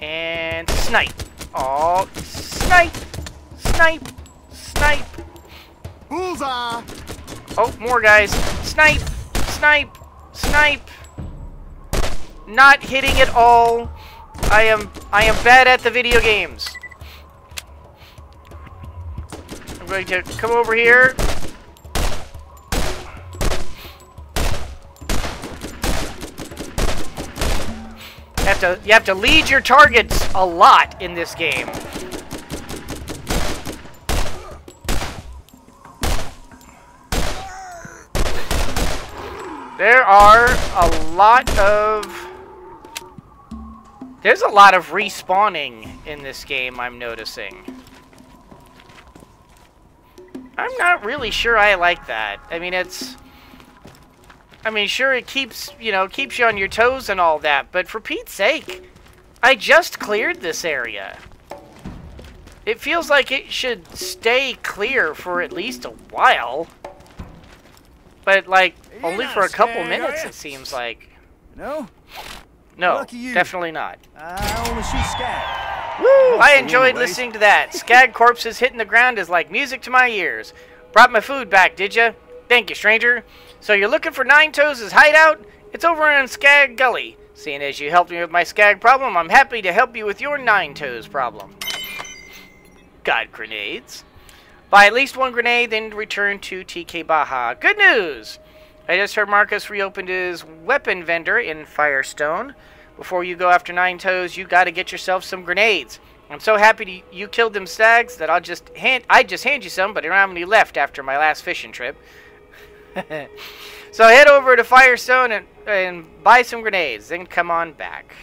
And snipe. Oh, snipe. Snipe. Snipe. Bullseye. Oh, more guys. Snipe. Snipe. Snipe. Not hitting at all. I am bad at the video games. I'm going to come over here. You have to lead your targets a lot in this game. There are a lot of... There's a lot of respawning in this game, I'm noticing. I'm not really sure I like that. I mean, it's... I mean, sure, it keeps you on your toes and all that, but for Pete's sake, I just cleared this area. It feels like it should stay clear for at least a while. But, like, only for a couple minutes, it seems like. No? No, definitely not. I only shoot Skag. Woo! I enjoyed listening to that. Skag corpses hitting the ground is like music to my ears. Brought my food back, did ya? Thank you, stranger. So you're looking for Nine Toes' hideout? It's over in Skag Gully. Seeing as you helped me with my Skag problem, I'm happy to help you with your Nine Toes problem. God, grenades. Buy at least one grenade, then return to TK Baha. Good news! I just heard Marcus reopened his weapon vendor in Firestone. Before you go after Nine Toes, you gotta get yourself some grenades. I'm so happy you killed them stags that I'd just hand you some, but I don't have any left after my last fishing trip. So head over to Firestone and buy some grenades, then come on back.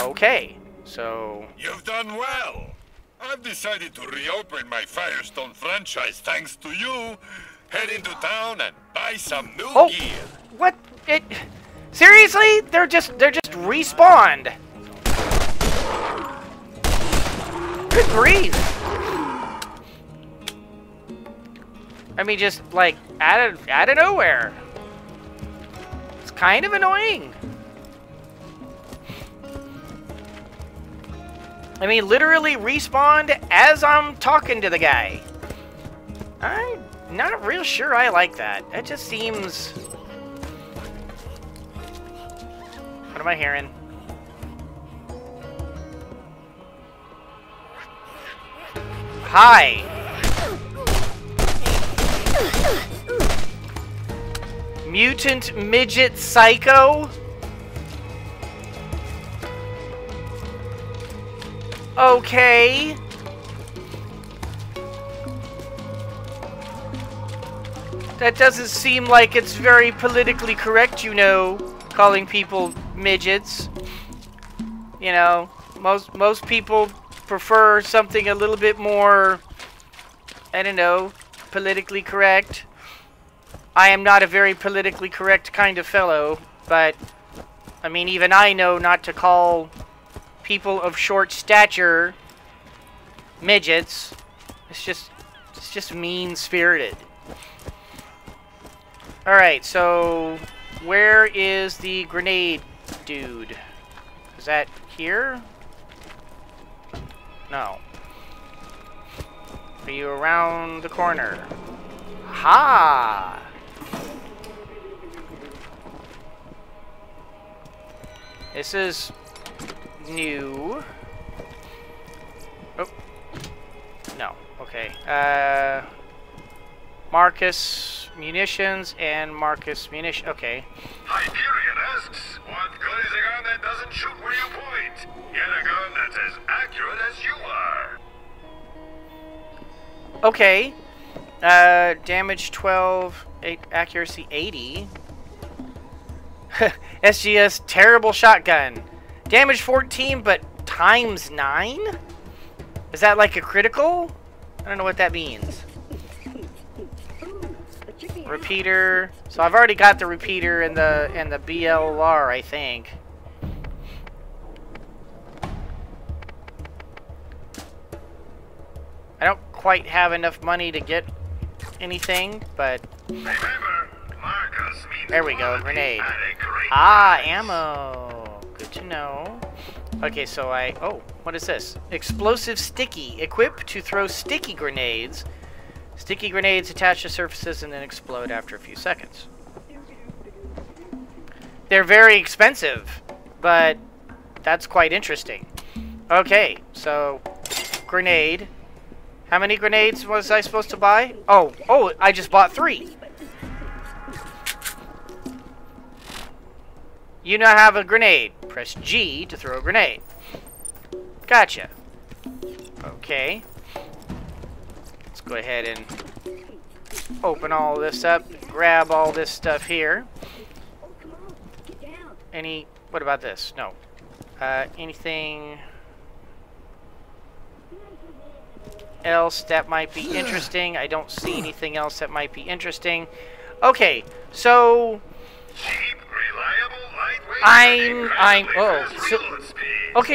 Okay, so... You've done well! I've decided to reopen my Firestone franchise thanks to you. Head into town and buy some new gear. What? It... Seriously? They're just respawned. Good grief. I mean, just like out of nowhere. It's kind of annoying. I mean, literally respawned as I'm talking to the guy. I'm not real sure I like that. That just seems... What am I hearing? Hi! Mutant Midget Psycho? Okay. That doesn't seem like it's very politically correct, you know, calling people midgets. You know, most people prefer something a little bit more, I don't know, politically correct. I am not a very politically correct kind of fellow, but I mean, even I know not to call people of short stature midgets. It's just mean-spirited. All right, so where is the grenade dude? Is that here? No. Are you around the corner? Ha! This is new. Oh. No. Okay. Marcus Munitions and Marcus Munitions. Okay. Hyperion asks, what good is a gun that doesn't shoot where you point? Get a gun that's as accurate as you are. Okay. Damage 12, accuracy 80. SGS, terrible shotgun. Damage 14, but times 9? Is that like a critical? I don't know what that means. Repeater. So I've already got the repeater and the BLR, I think. I don't quite have enough money to get anything, but remember, Marcus There we go, a grenade. Ah, ammo. Good to know. Okay, so I... Oh, what is this? Explosive sticky. Equip to throw sticky grenades. Sticky grenades attach to surfaces and then explode after a few seconds. They're very expensive, but that's quite interesting. Okay, so grenade. How many grenades was I supposed to buy? Oh, I just bought 3. You now have a grenade. Press G to throw a grenade. Gotcha. Okay. Let's go ahead and open all this up. Grab all this stuff here. Any... What about this? No. Anything else that might be interesting? I don't see anything else that might be interesting. Okay, so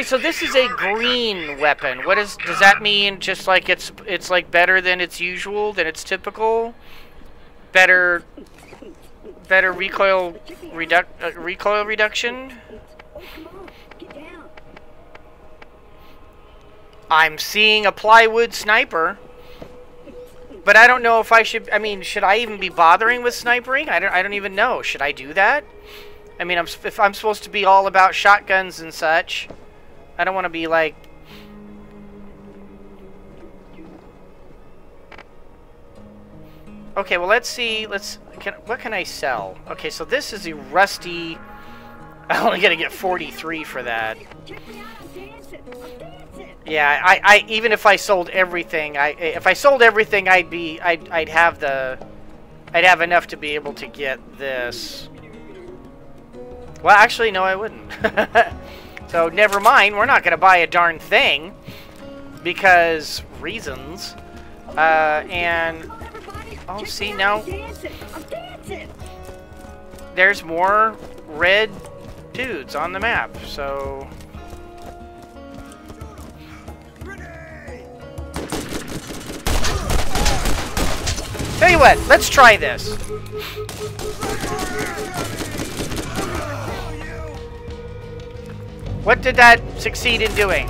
so this is a green weapon. What is... does that mean just like it's like better than its usual, than its typical? Better recoil reduction? I'm seeing a plywood sniper, but I don't know if I should... I mean, should I even be bothering with snipering? I don't even know. Should I do that? I mean, if I'm supposed to be all about shotguns and such, I don't want to be like... Okay, well, let's see. What can I sell? Okay, so this is a rusty... I'm only gonna get 43 for that. Yeah, I even if I sold everything, I'd have enough to be able to get this. Well, actually, no, I wouldn't. So never mind. We're not gonna buy a darn thing because reasons. And oh, see now, there's more red dudes on the map. So. Tell you what, let's try this. What did that succeed in doing?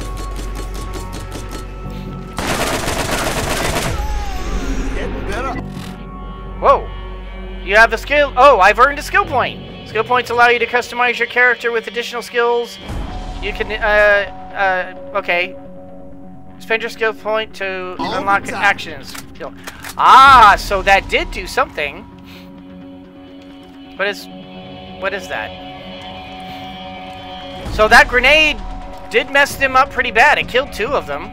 Getting better. Whoa. You have a skill. Oh, I've earned a skill point. Skill points allow you to customize your character with additional skills. You can, okay. Spend your skill point to unlock actions. Ah, so that did do something. What is that? So that grenade did mess them up pretty bad. It killed 2 of them.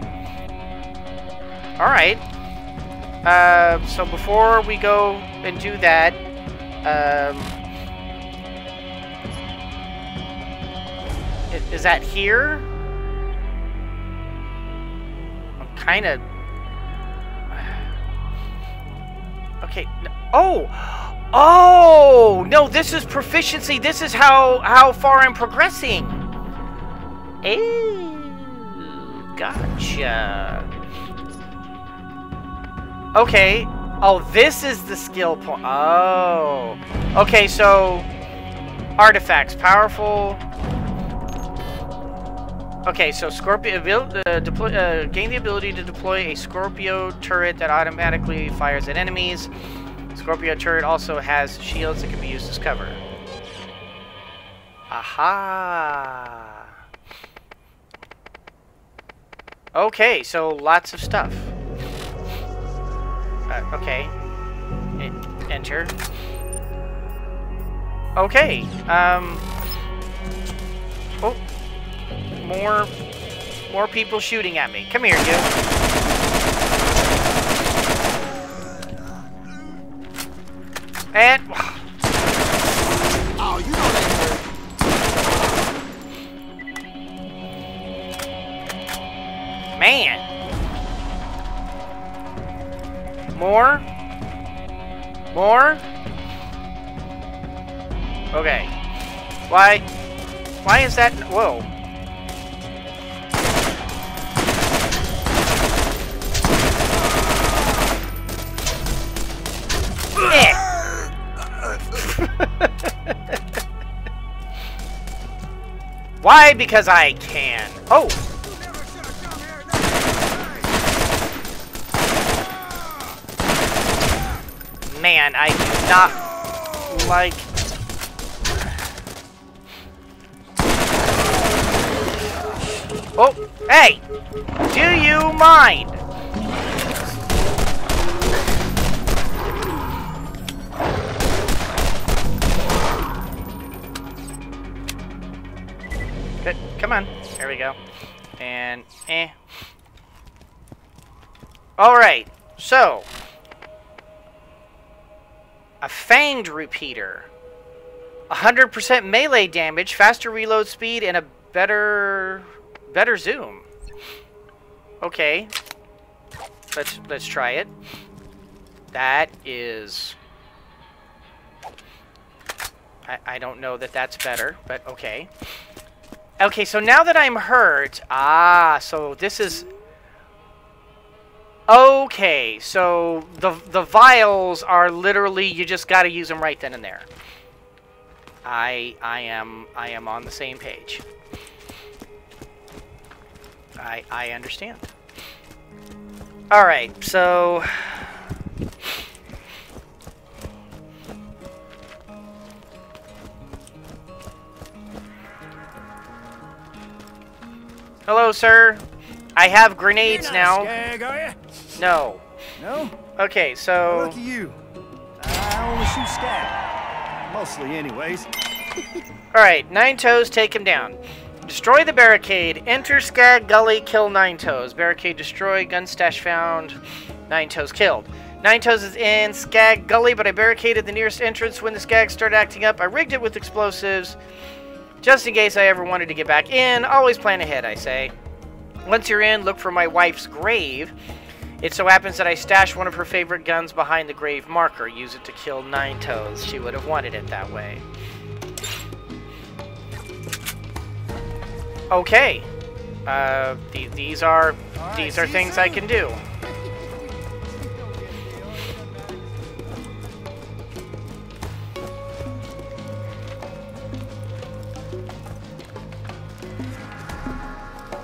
Alright. So before we go and do that, is that here? I'm kind of... Okay. Oh! Oh! No, this is proficiency. This is how far I'm progressing. Oh, gotcha. Okay. Oh, this is the skill point. Oh. Okay, so... Artifacts. Powerful. Okay, so Scorpio... gain the ability to deploy a Scorpio turret that automatically fires at enemies. Scorpio turret also has shields that can be used as cover. Aha! Okay, so lots of stuff. Okay. Enter. Okay, Oh! More people shooting at me. Come here, you. And... Oh, you know that. Man. More. Okay. Why is that... Whoa. Why? Because I can. Oh! Man, I do not like... Oh! Hey! Do you mind? Good. Come on. There we go. And... eh. Alright. So... a fanged repeater. 100% melee damage, faster reload speed, and a better zoom. Okay. Let's try it. That is... I don't know that that's better, but okay. Okay, so now that I'm hurt... ah, so this is... okay, so the vials are literally, you just gotta use them right then and there. I am on the same page. I understand. All right, so hello, sir. I have grenades now. Skag, are you? No. No? Okay, so... well, look at you. I only shoot Skag. Mostly, anyways. Alright, Nine Toes, take him down. Destroy the barricade. Enter Skag Gully, kill Nine Toes. Barricade destroyed, gun stash found. Nine Toes killed. Nine Toes is in Skag Gully, but I barricaded the nearest entrance when the Skags started acting up. I rigged it with explosives, just in case I ever wanted to get back in. Always plan ahead, I say. Once you're in, look for my wife's grave. It so happens that I stashed one of her favorite guns behind the grave marker. Use it to kill Nine Toes. She would have wanted it that way. Okay. These are things I can do.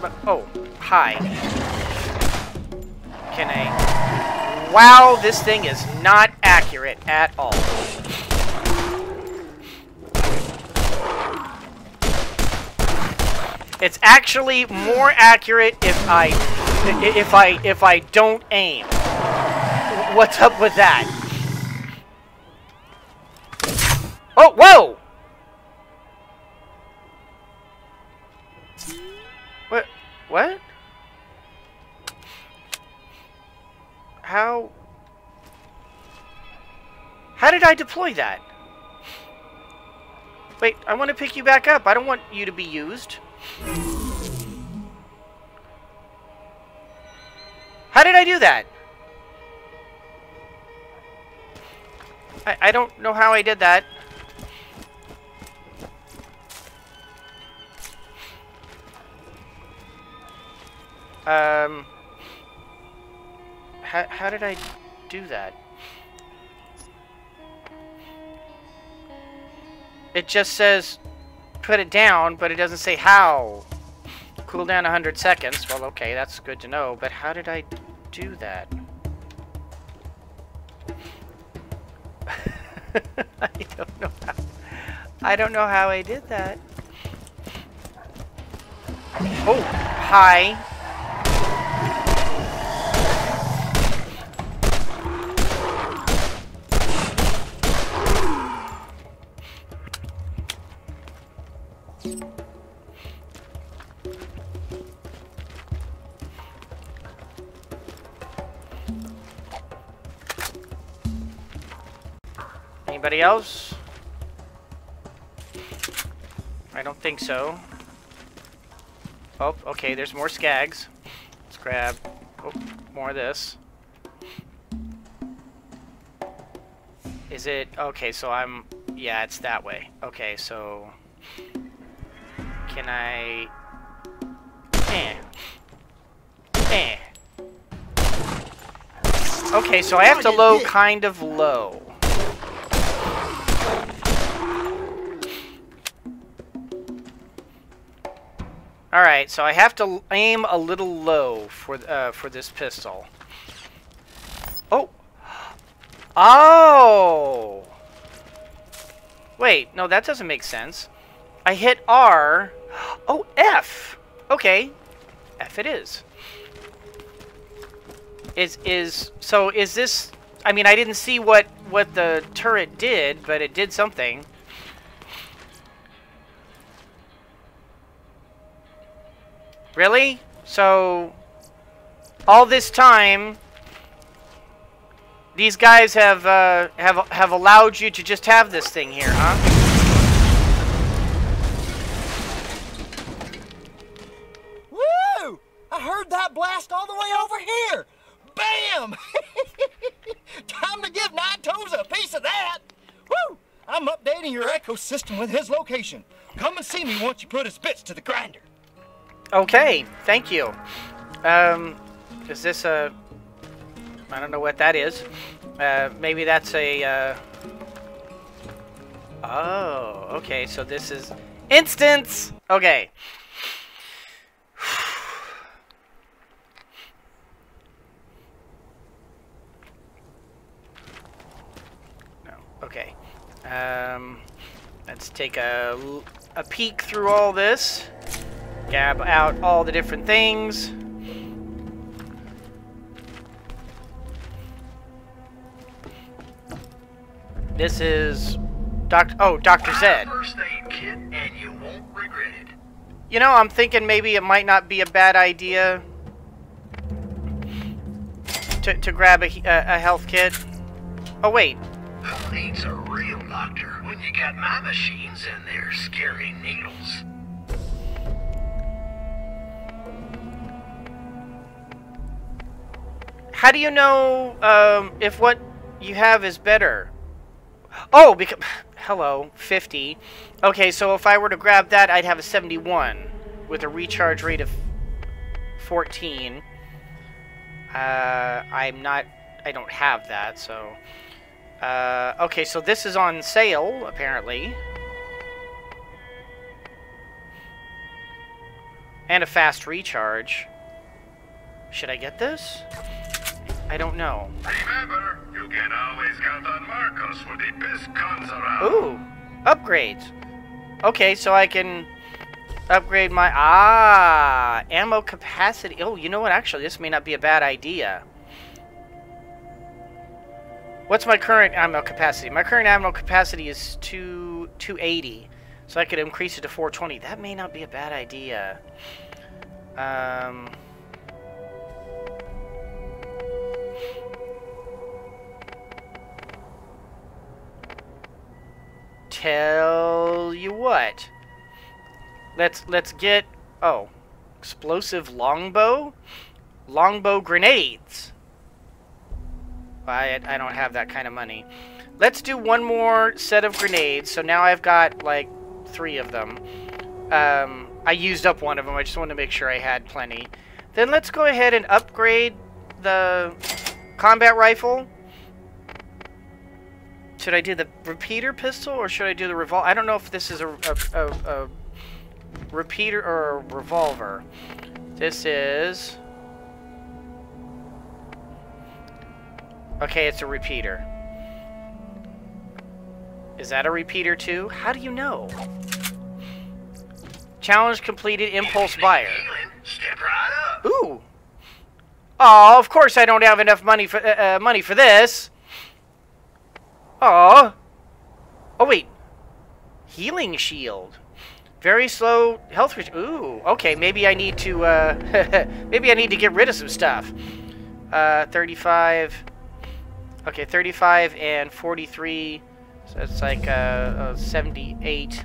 But, oh, hi. Can I... wow, this thing is not accurate at all. It's actually more accurate if I don't aim. What's up with that? Oh, whoa! What? How did I deploy that? Wait, I want to pick you back up. I don't want you to be used. How did I do that? I don't know how I did that. How did I do that? It just says put it down, but it doesn't say how. Cool down 100 seconds. Well, okay, that's good to know, but how did I do that? I don't know how. I don't know how I did that. Oh, hi. Anybody else? I don't think so. Oh, okay, there's more Skags. Let's grab more of this. Is it... okay, so I'm... yeah, it's that way. Okay, so... can I... okay, so I have to low kind of low. Alright, so I have to aim a little low for this pistol. Oh! Oh! Wait, no, that doesn't make sense. I hit R. Oh, F! Okay. F it is. So is this... I mean, I didn't see what the turret did, but it did something. Really? So, all this time, these guys have allowed you to just have this thing here, huh? Woo! I heard that blast all the way over here! Bam! Time to give Nine Toes a piece of that! Woo! I'm updating your ecosystem with his location. Come and see me once you put his bits to the grinder. Okay, thank you. Is this a... I don't know what that is. Maybe that's a... Oh, okay, so this is... Instance! Okay. Okay, let's take a peek through all this, gab out all the different things. This is Dr. Zed. First aid kit, and you won't regret it. You know, I'm thinking maybe it might not be a bad idea to grab a health kit. Oh wait. Who needs a real doctor when you got my machines and their scary needles? How do you know if what you have is better? Oh, because... Hello, 50. Okay, so if I were to grab that, I'd have a 71 with a recharge rate of 14. I don't have that, so... okay, so this is on sale, apparently. And a fast recharge. Should I get this? I don't know. Remember, you can always count on Marcus with the best guns around. Ooh, upgrades. Okay, so I can upgrade my... ammo capacity. Oh, you know what? Actually, this may not be a bad idea. What's my current ammo capacity? My current ammo capacity is 280, so I could increase it to 420. That may not be a bad idea. Tell you what. Let's get explosive longbow grenades. I don't have that kind of money. Let's do one more set of grenades. So now I've got, like, 3 of them. I used up one of them. I just wanted to make sure I had plenty. Then let's go ahead and upgrade the combat rifle. Should I do the repeater pistol or should I do the revolver? I don't know if this is a repeater or a revolver. This is... Okay, it's a repeater. Is that a repeater too? How do you know? Challenge completed, impulse buyer. Step right up. Ooh. Oh, of course I don't have enough money for this. Oh. Oh wait. Healing shield. Very slow health. Ooh. Okay, maybe I need to. Maybe I need to get rid of some stuff. 35. Okay, 35 and 43, so that's like 78,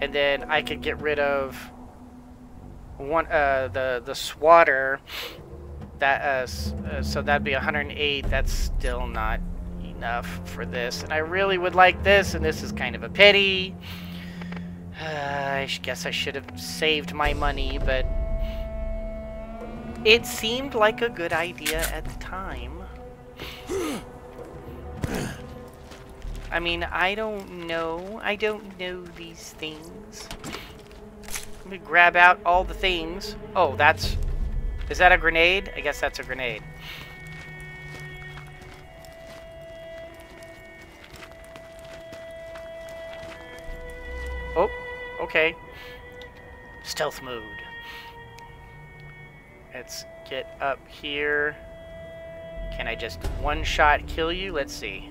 and then I could get rid of one the swatter. That so that'd be 108. That's still not enough for this, and I really would like this, and this is kind of a pity. I guess I should have saved my money, but it seemed like a good idea at the time. I mean, I don't know. I don't know these things. me grab out all the things. Oh, that's... Is that a grenade? I guess that's a grenade. Oh, okay. Stealth mode. Let's get up here. Can I just one-shot kill you? Let's see.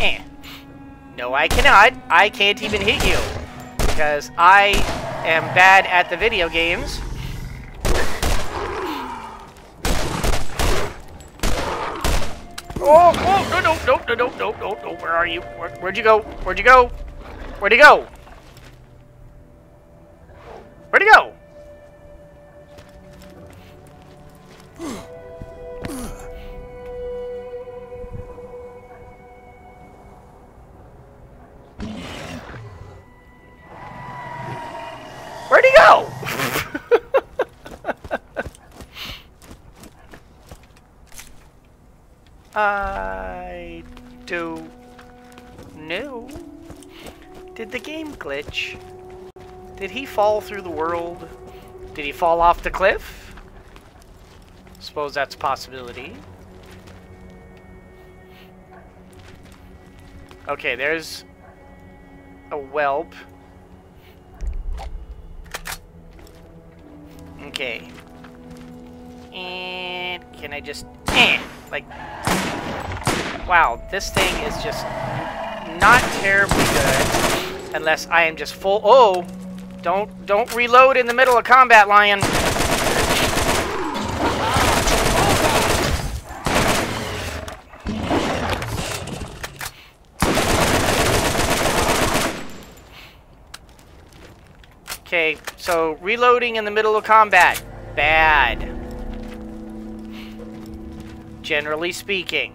Eh. No, I cannot. I can't even hit you. Because I am bad at the video games. Oh, oh, no. Where are you? Where'd you go? Where'd you go? Where'd you go? Where'd you go? Where'd he go? I don't know. Did the game glitch? Did he fall through the world? Did he fall off the cliff? Suppose that's a possibility. Okay, there's a whelp. Okay. And can I just like, wow, this thing is just not terribly good unless I am just full. Oh, don't reload in the middle of combat, Lion. Okay, so reloading in the middle of combat, bad. Generally speaking.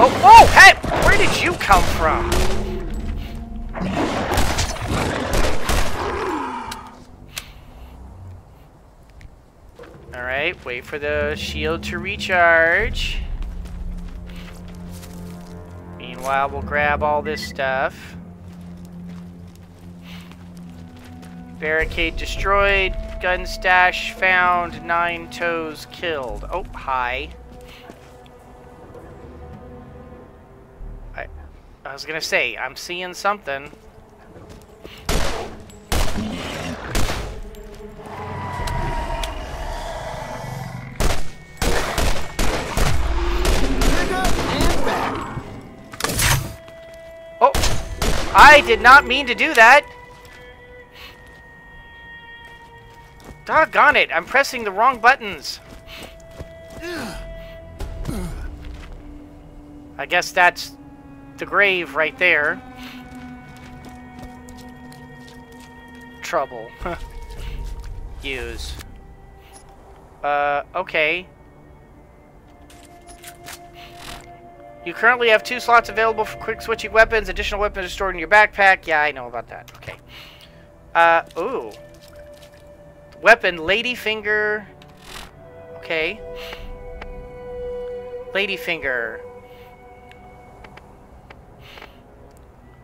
Oh, whoa, hey, where did you come from? All right, wait for the shield to recharge. Meanwhile, we'll grab all this stuff. Barricade destroyed. Gun stash found. 9 Toes killed. Oh, hi. I was gonna say, I'm seeing something. Oh! I did not mean to do that! Doggone it! I'm pressing the wrong buttons! I guess that's the grave right there. Trouble. Use. Okay. You currently have 2 slots available for quick switching weapons. Additional weapons are stored in your backpack. Yeah, I know about that. Okay. Ooh. Weapon, Lady Finger. Okay. Lady Finger.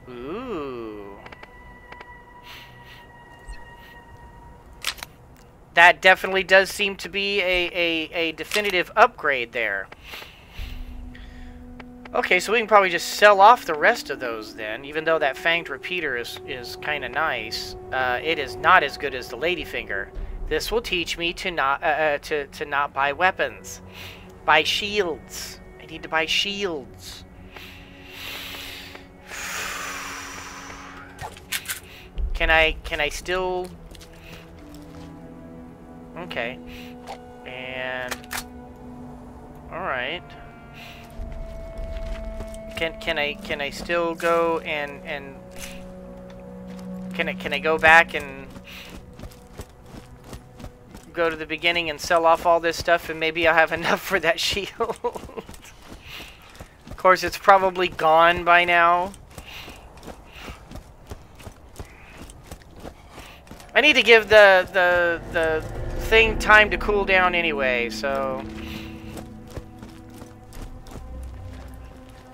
Ooh. That definitely does seem to be a definitive upgrade there. Okay, so we can probably just sell off the rest of those then, even though that Fanged Repeater is kind of nice. It is not as good as the Lady Finger. This will teach me to not buy weapons. Buy shields. I need to buy shields. Can I still... Okay. And... Alright. Can I still go and can I go back and go to the beginning and sell off all this stuff and maybe I'll have enough for that shield? Of course, it's probably gone by now. I need to give the thing time to cool down anyway, so.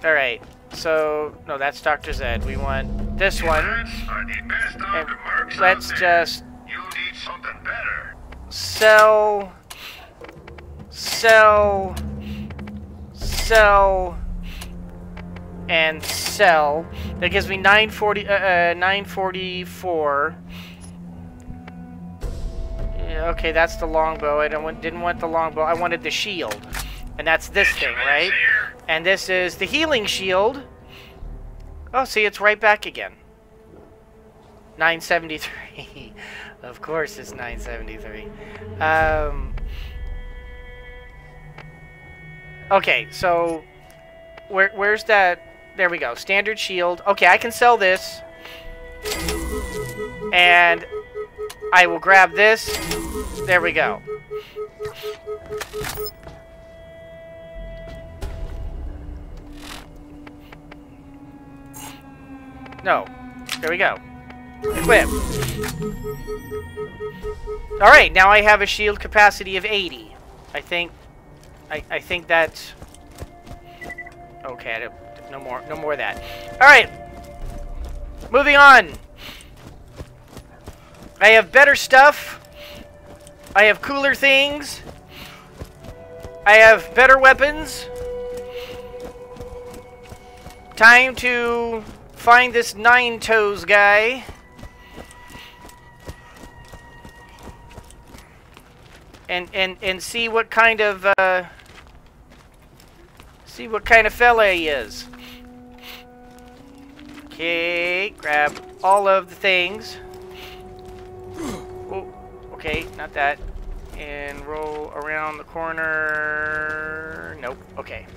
Alright, so, no, that's Dr. Zed. We want this one. And let's just sell, and sell. That gives me 944. Yeah, okay, that's the longbow. I didn't want the longbow. I wanted the shield, and that's this thing, right? And this is the healing shield. Oh, see, it's right back again. 973. Of course it's 973. Okay, so where's that? There we go. Standard shield. Okay, I can sell this. And I will grab this. There we go. No. There we go. Equip. Alright, now I have a shield capacity of 80. I think that's... Okay, no more of that. Alright. Moving on. I have better stuff. I have cooler things. I have better weapons. Time to... find this Nine Toes guy. And see what kind of fella he is. Okay, grab all of the things. Oh, okay, not that. And roll around the corner. Nope. Okay.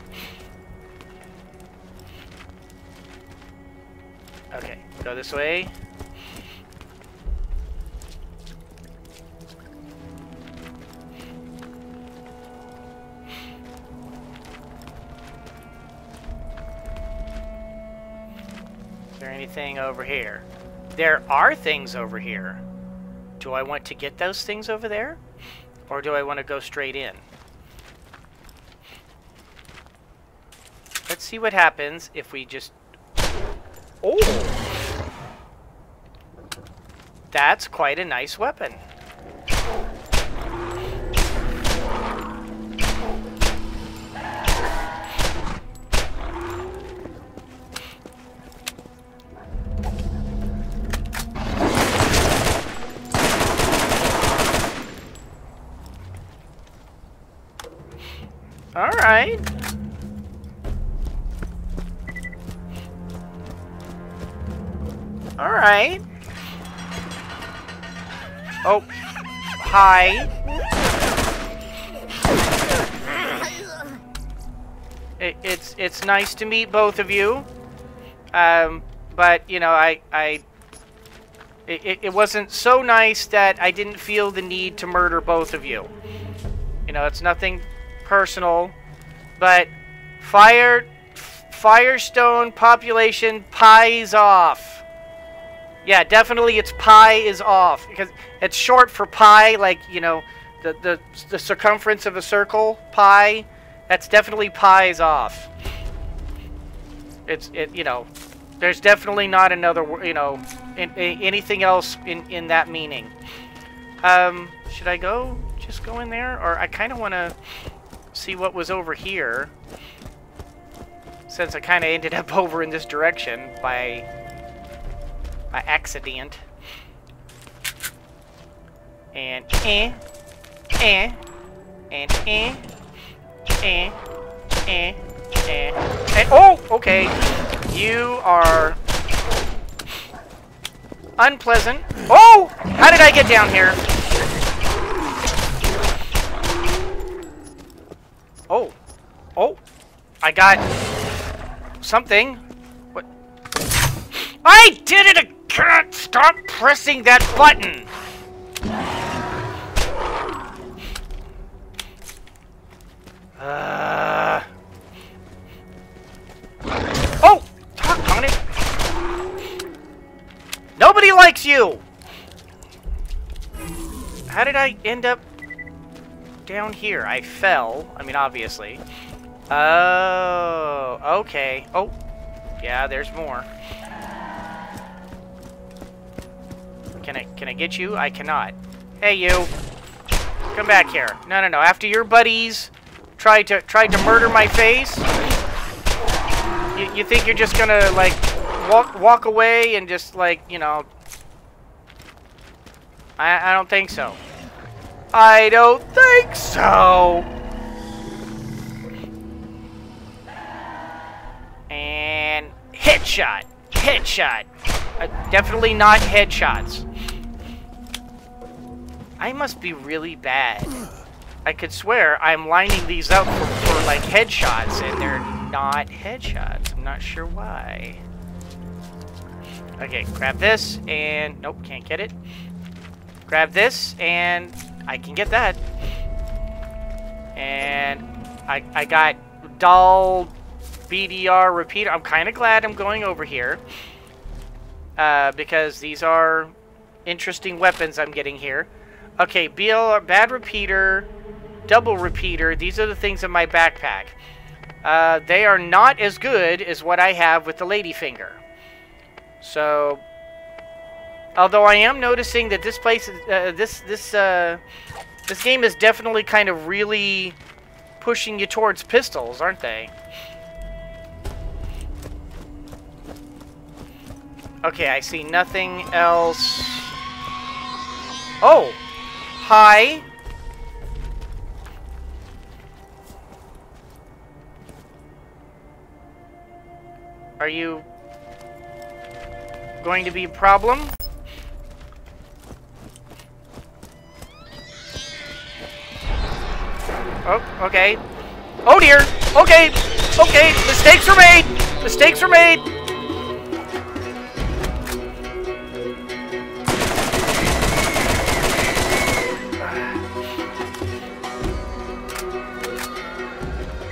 Okay, go this way. Is there anything over here? There are things over here. Do I want to get those things over there? Or do I want to go straight in? Let's see what happens if we just... Oh! That's quite a nice weapon. All right. Alright. Oh. Hi. It's nice to meet both of you. But, you know, it wasn't so nice that I didn't feel the need to murder both of you. You know, it's nothing personal. But Firestone population pies off. Yeah, definitely it's pie is off, because it's short for pi, like, you know, the circumference of a circle, pi. That's definitely pie is off. It you know, there's definitely not another, you know, anything else in that meaning. Should I just go in there, or I kind of want to see what was over here, since I kind of ended up over in this direction by accident. And oh, okay. You are unpleasant. Oh, how did I get down here? Oh, oh, I got something. What? I did it again. Can't stop pressing that button. Oh, darn it! Nobody likes you. How did I end up down here? I fell. I mean, obviously. Oh, okay. Oh, yeah. There's more. Can I get you? I cannot. Hey, you. Come back here. No, no, no. After your buddies tried to murder my face, you think you're just gonna, like, walk away and just, like, you know... I don't think so. I don't think so! And... headshot! Headshot! Definitely not headshots. I must be really bad. I could swear I'm lining these up for like headshots, and they're not headshots. I'm not sure why. Okay, grab this, and... nope, can't get it. Grab this, and I can get that. And I got dull BDR repeater. I'm kind of glad I'm going over here. Because these are interesting weapons I'm getting here. Okay, BLR, bad repeater, double repeater. These are the things in my backpack. They are not as good as what I have with the Lady Finger. So, although I am noticing that this place, this game is definitely kind of really pushing you towards pistols, aren't they? Okay, I see nothing else. Oh! Hi! Are you... going to be a problem? Oh, okay. Oh dear! Okay! Okay! Mistakes were made! Mistakes were made!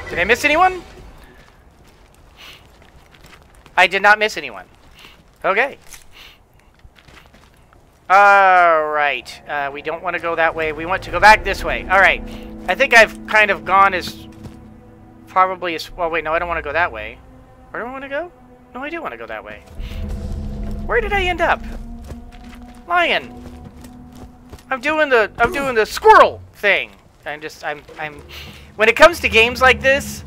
Did I miss anyone? I did not miss anyone. Okay. Alright. We don't want to go that way. We want to go back this way. Alright. I think I've kind of gone as... probably as... well, wait, no, I don't want to go that way. Where do I want to go? No, I do want to go that way. Where did I end up? Lion! I'm doing the squirrel thing. I'm... When it comes to games like this,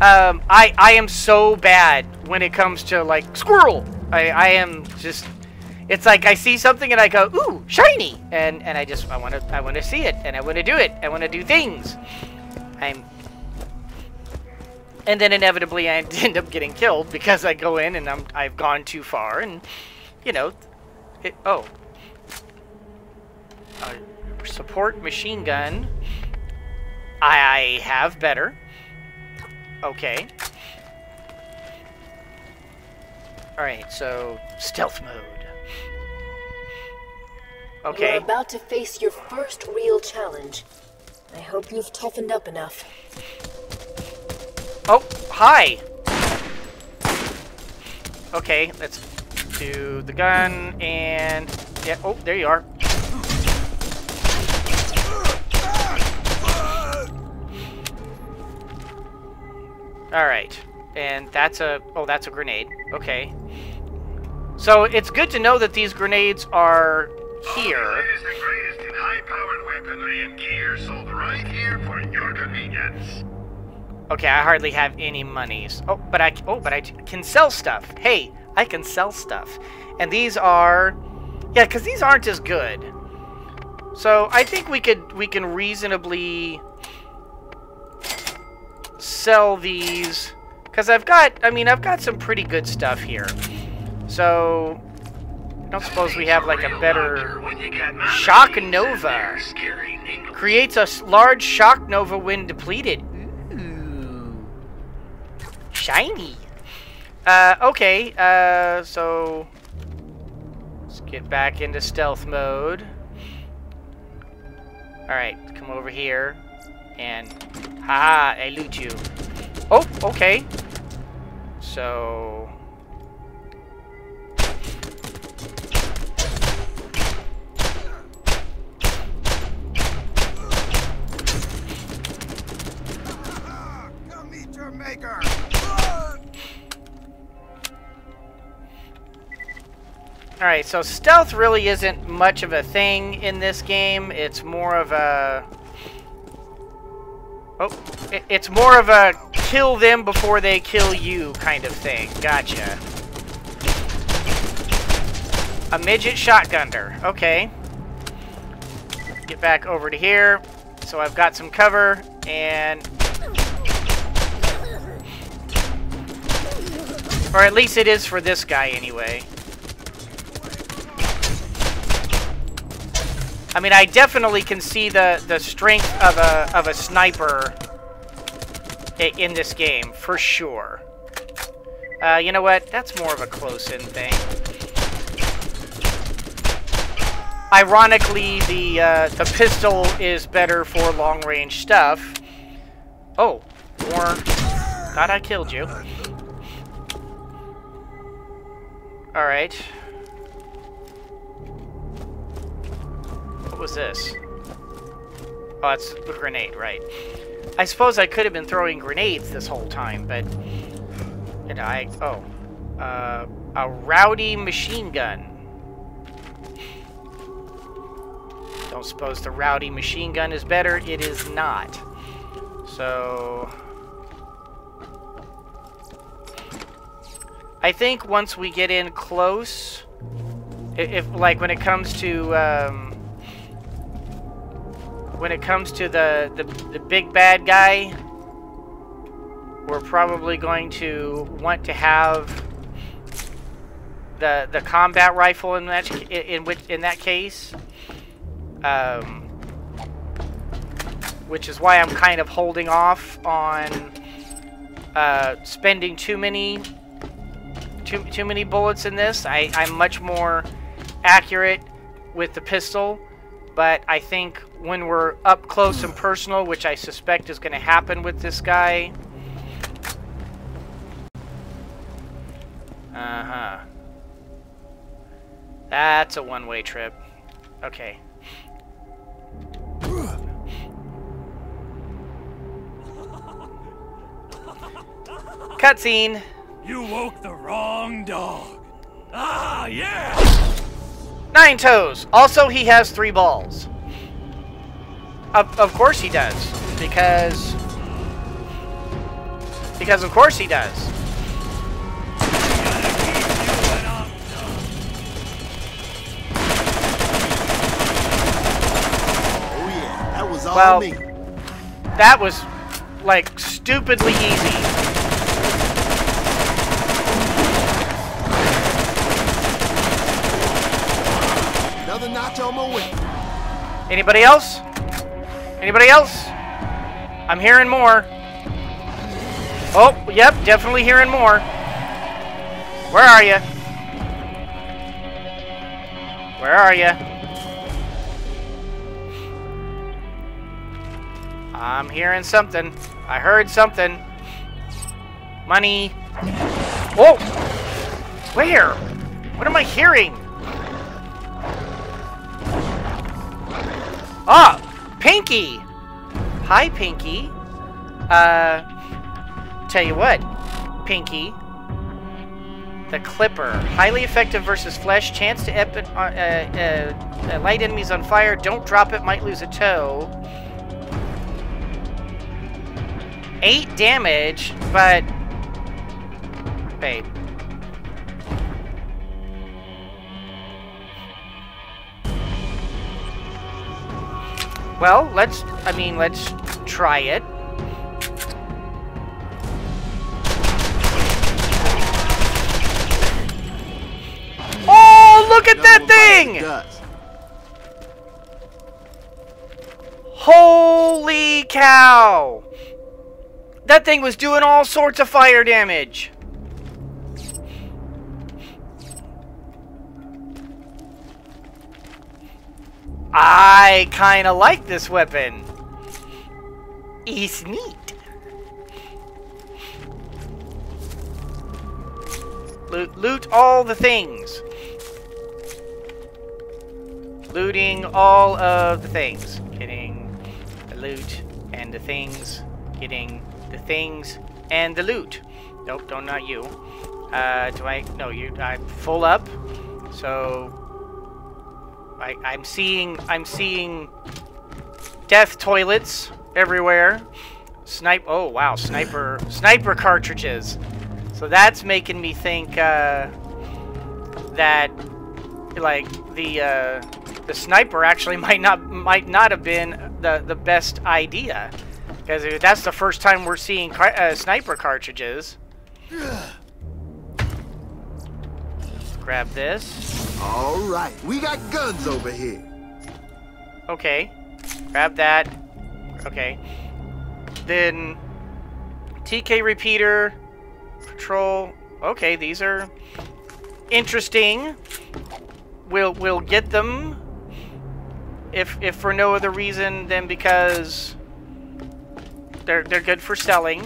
I am so bad when it comes to, like, squirrel. I am just, it's like I see something and I go, ooh, shiny, and I just I want to see it, and I want to do it. I want to do things. And then inevitably I end up getting killed because I go in and I've gone too far, and you know, it, oh, support machine gun. I have better. Okay. Alright, so stealth mode. Okay. You're about to face your first real challenge. I hope you've toughened up enough. Oh, hi! Okay, let's do the gun and... yeah, oh, there you are. Alright, and that's a... oh, that's a grenade. Okay. So, it's good to know that these grenades are here. Scorpio is the greatest in high-powered weaponry and gear, sold right here for your convenience. Okay, I hardly have any monies. Oh, but I can sell stuff. Hey, I can sell stuff. And these are... yeah, because these aren't as good. So, I think we can reasonably... sell these, because I've got some pretty good stuff here. So I don't suppose we have like a better shock nova. Creates a large shock nova when depleted. Ooh. Shiny. Okay, so let's get back into stealth mode. Alright, come over here and haha, I loot you. Oh, okay. So... come meet your maker! Alright, so stealth really isn't much of a thing in this game. It's more of a... Oh, it's more of a kill them before they kill you kind of thing. Gotcha. A midget shotgunner. Okay. Get back over to here. So I've got some cover, and... Or at least it is for this guy, anyway. I mean, I definitely can see the strength of a sniper in this game, for sure. You know what? That's more of a close-in thing. Ironically, the pistol is better for long-range stuff. Oh, more. Thought I killed you. All right. What was this? Oh, that's a grenade, right? I suppose I could have been throwing grenades this whole time, but and I a rowdy machine gun. Don't suppose the rowdy machine gun is better. It is not. So I think once we get in close, if like when it comes to the big bad guy, we're probably going to want to have the combat rifle in that case. Which is why I'm kind of holding off on spending too many bullets in this. I'm much more accurate with the pistol, but I think when we're up close and personal, which I suspect is going to happen with this guy. Uh-huh. That's a one-way trip. Okay. Cutscene. You woke the wrong dog. Ah, yeah. Nine Toes. Also, he has 3 balls. Of course he does, because of course he does. Oh yeah, that was all well, me. That was like stupidly easy. Anybody else? Anybody else? I'm hearing more. Oh, yep, definitely hearing more. Where are you? Where are you? I'm hearing something. I heard something. Money. Whoa! Where? What am I hearing? Ah, Pinky! Hi, Pinky. Tell you what, Pinky. The Clipper. Highly effective versus flesh. Chance to light enemies on fire. Don't drop it, might lose a toe. 8 damage, but... Babe. Well, let's try it. Oh, look at that thing! Holy cow! That thing was doing all sorts of fire damage. I kind of like this weapon. It's neat. Loot all the things. Looting all of the things. Getting the loot and the things. Getting the things and the loot. Nope, not you. Do I? No, you. I'm full up. So I'm seeing death toilets everywhere. Oh wow, sniper cartridges. So that's making me think that like the sniper actually might not have been the best idea, because if that's the first time we're seeing sniper cartridges. Let's grab this. All right, we got guns over here. Okay, grab that. Okay. Then TK repeater, patrol. Okay, these are interesting. We'll get them if for no other reason than because they're good for selling.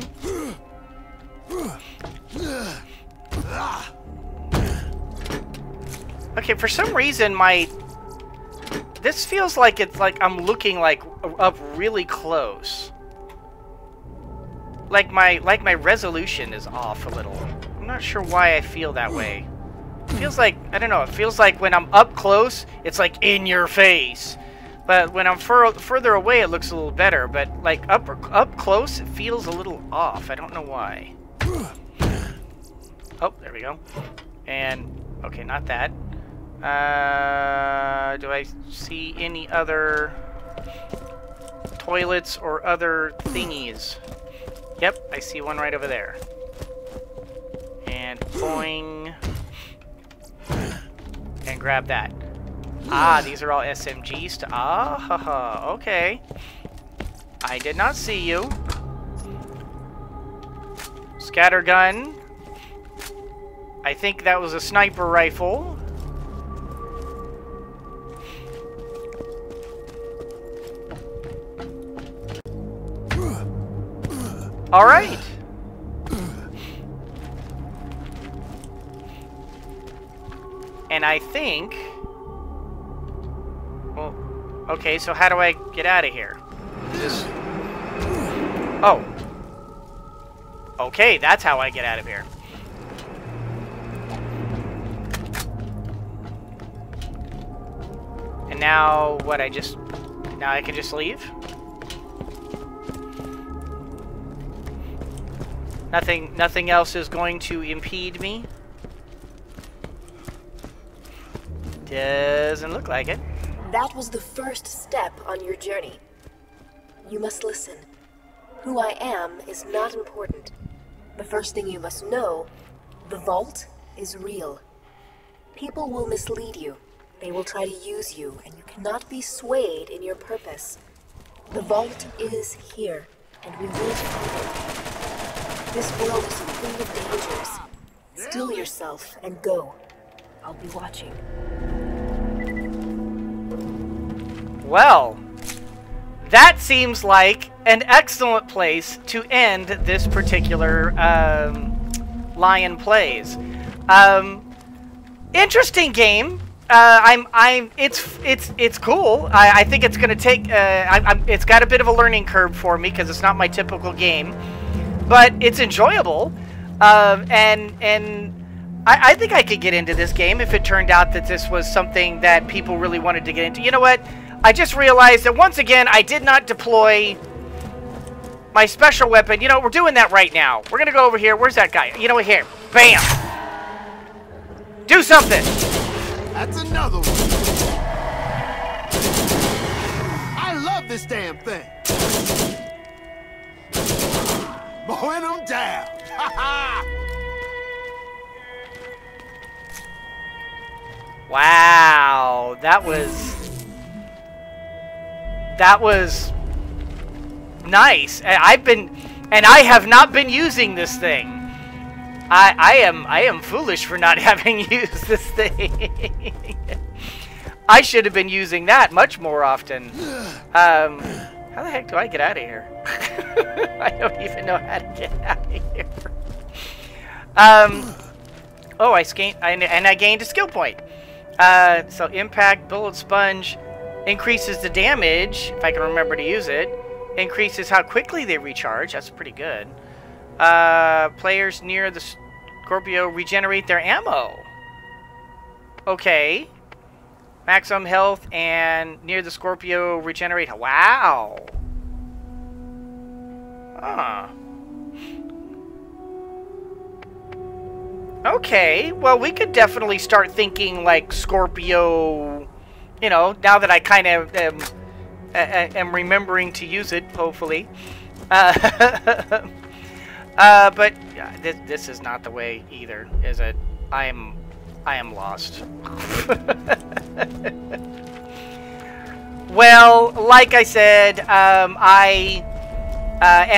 Okay, for some reason this feels like it's like I'm looking like up really close. Like my resolution is off a little. I'm not sure why I feel that way. It feels like, I don't know, it feels like when I'm up close, it's like in your face. But when I'm further away, it looks a little better. But like up close, it feels a little off. I don't know why. Oh, there we go. And, okay, not that. Do I see any other toilets or other thingies? Yep, I see one right over there. And boing. And grab that. Ah, these are all SMGs to... Ah, haha, okay. I did not see you. Scatter gun. I think that was a sniper rifle. All right. And I think... Well, okay, so how do I get out of here? Just... Oh. Okay, that's how I get out of here. And now, what, Now I can just leave? Nothing else is going to impede me. Doesn't look like it. That was the first step on your journey. You must listen. Who I am is not important. The first thing you must know, the Vault is real. People will mislead you. They will try to use you, and you cannot be swayed in your purpose. The Vault is here, and we will find it. This world is full of dangers. Still yourself and go. I'll be watching. Well, that seems like an excellent place to end this particular Lion Plays. Interesting game. It's cool. I think it's gonna take. It's got a bit of a learning curve for me because it's not my typical game. But it's enjoyable, and I think I could get into this game if it turned out that this was something that people really wanted to get into. You know what? I just realized that once again, I did not deploy my special weapon. You know, we're doing that right now. We're going to go over here. Where's that guy? You know, here. Bam! Do something! That's another one. I love this damn thing. When I'm down. Wow, that was nice. I have not been using this thing. I am foolish for not having used this thing. I should have been using that much more often. How the heck do I get out of here? I don't even know how to get out of here. Oh, I gained a skill point. So impact, bullet sponge, increases the damage, if I can remember to use it. Increases how quickly they recharge, that's pretty good. Players near the Scorpio regenerate their ammo. Okay. Maximum health and near the Scorpio regenerate. Wow. Huh. Okay, well, we could definitely start thinking like Scorpio, you know, now that I kind of am remembering to use it, hopefully. But this is not the way either, is it? I am lost. Well, like I said, I'm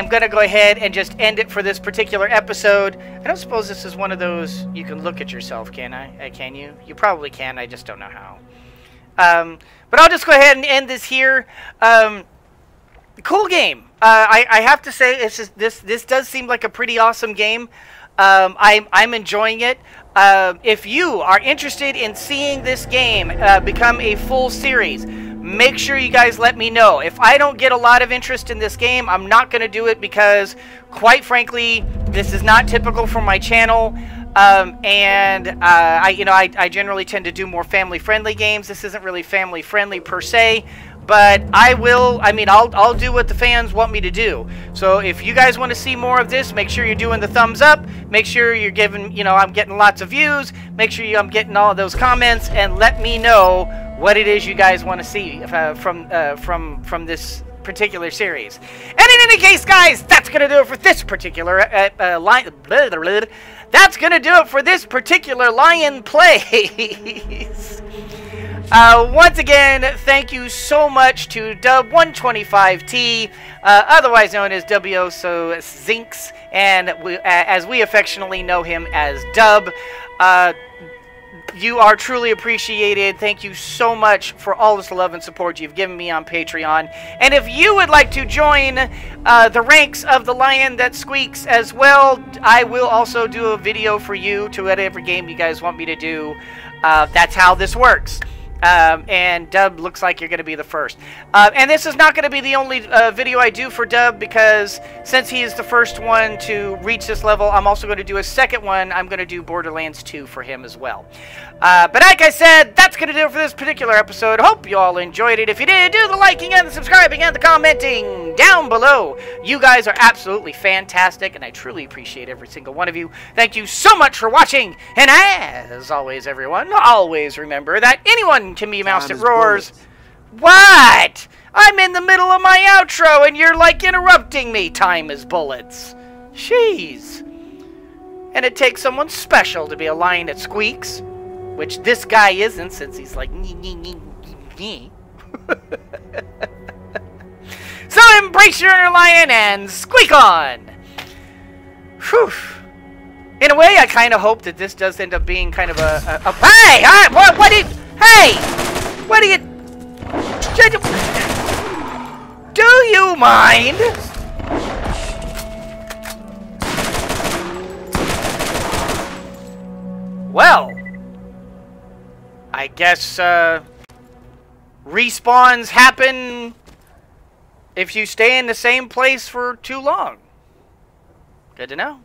going to go ahead and just end it for this particular episode. I don't suppose this is one of those you can look at yourself, can I? Can you? You probably can. I just don't know how. But I'll just go ahead and end this here. Cool game. I have to say, it's just, this does seem like a pretty awesome game. I'm enjoying it. If you are interested in seeing this game become a full series, make sure you guys let me know. If I don't get a lot of interest in this game, I'm not going to do it because, quite frankly, this is not typical for my channel. I generally tend to do more family-friendly games. This isn't really family-friendly per se, but I'll do what the fans want me to do. So if you guys want to see more of this, make sure you're doing the thumbs up. Make sure you're giving, you know, I'm getting lots of views. Make sure I'm getting all of those comments, and let me know what it is you guys want to see from this particular series. And in any case, guys, that's gonna do it for this particular that's gonna do it for this particular Lion Plays. Once again, thank you so much to Dub125T, otherwise known as WSO Zinx, and as we affectionately know him as Dub. You are truly appreciated. Thank you so much for all this love and support you've given me on Patreon. And if you would like to join the ranks of the Lion That Squeaks as well, I will also do a video for you to whatever game you guys want me to do. That's how this works. And Dub, looks like you're going to be the first. And this is not going to be the only video I do for Dub, because since he is the first one to reach this level, I'm also going to do a second one. I'm going to do Borderlands 2 for him as well. But like I said, that's going to do it for this particular episode. Hope you all enjoyed it. If you did, do the liking and the subscribing and the commenting down below. You guys are absolutely fantastic, and I truly appreciate every single one of you. Thank you so much for watching, and as always, everyone, always remember that anyone can be moused at roars. Bullets. What? I'm in the middle of my outro and you're like interrupting me. Time is bullets. Jeez. And it takes someone special to be a lion that squeaks, which this guy isn't, since he's like nee, nee, nee, nee. So embrace your inner lion and squeak on. Whew. In a way, I kind of hope that this does end up being kind of a hey! What did... Hey! What do you... Do you mind? Well... I guess, respawns happen... if you stay in the same place for too long. Good to know.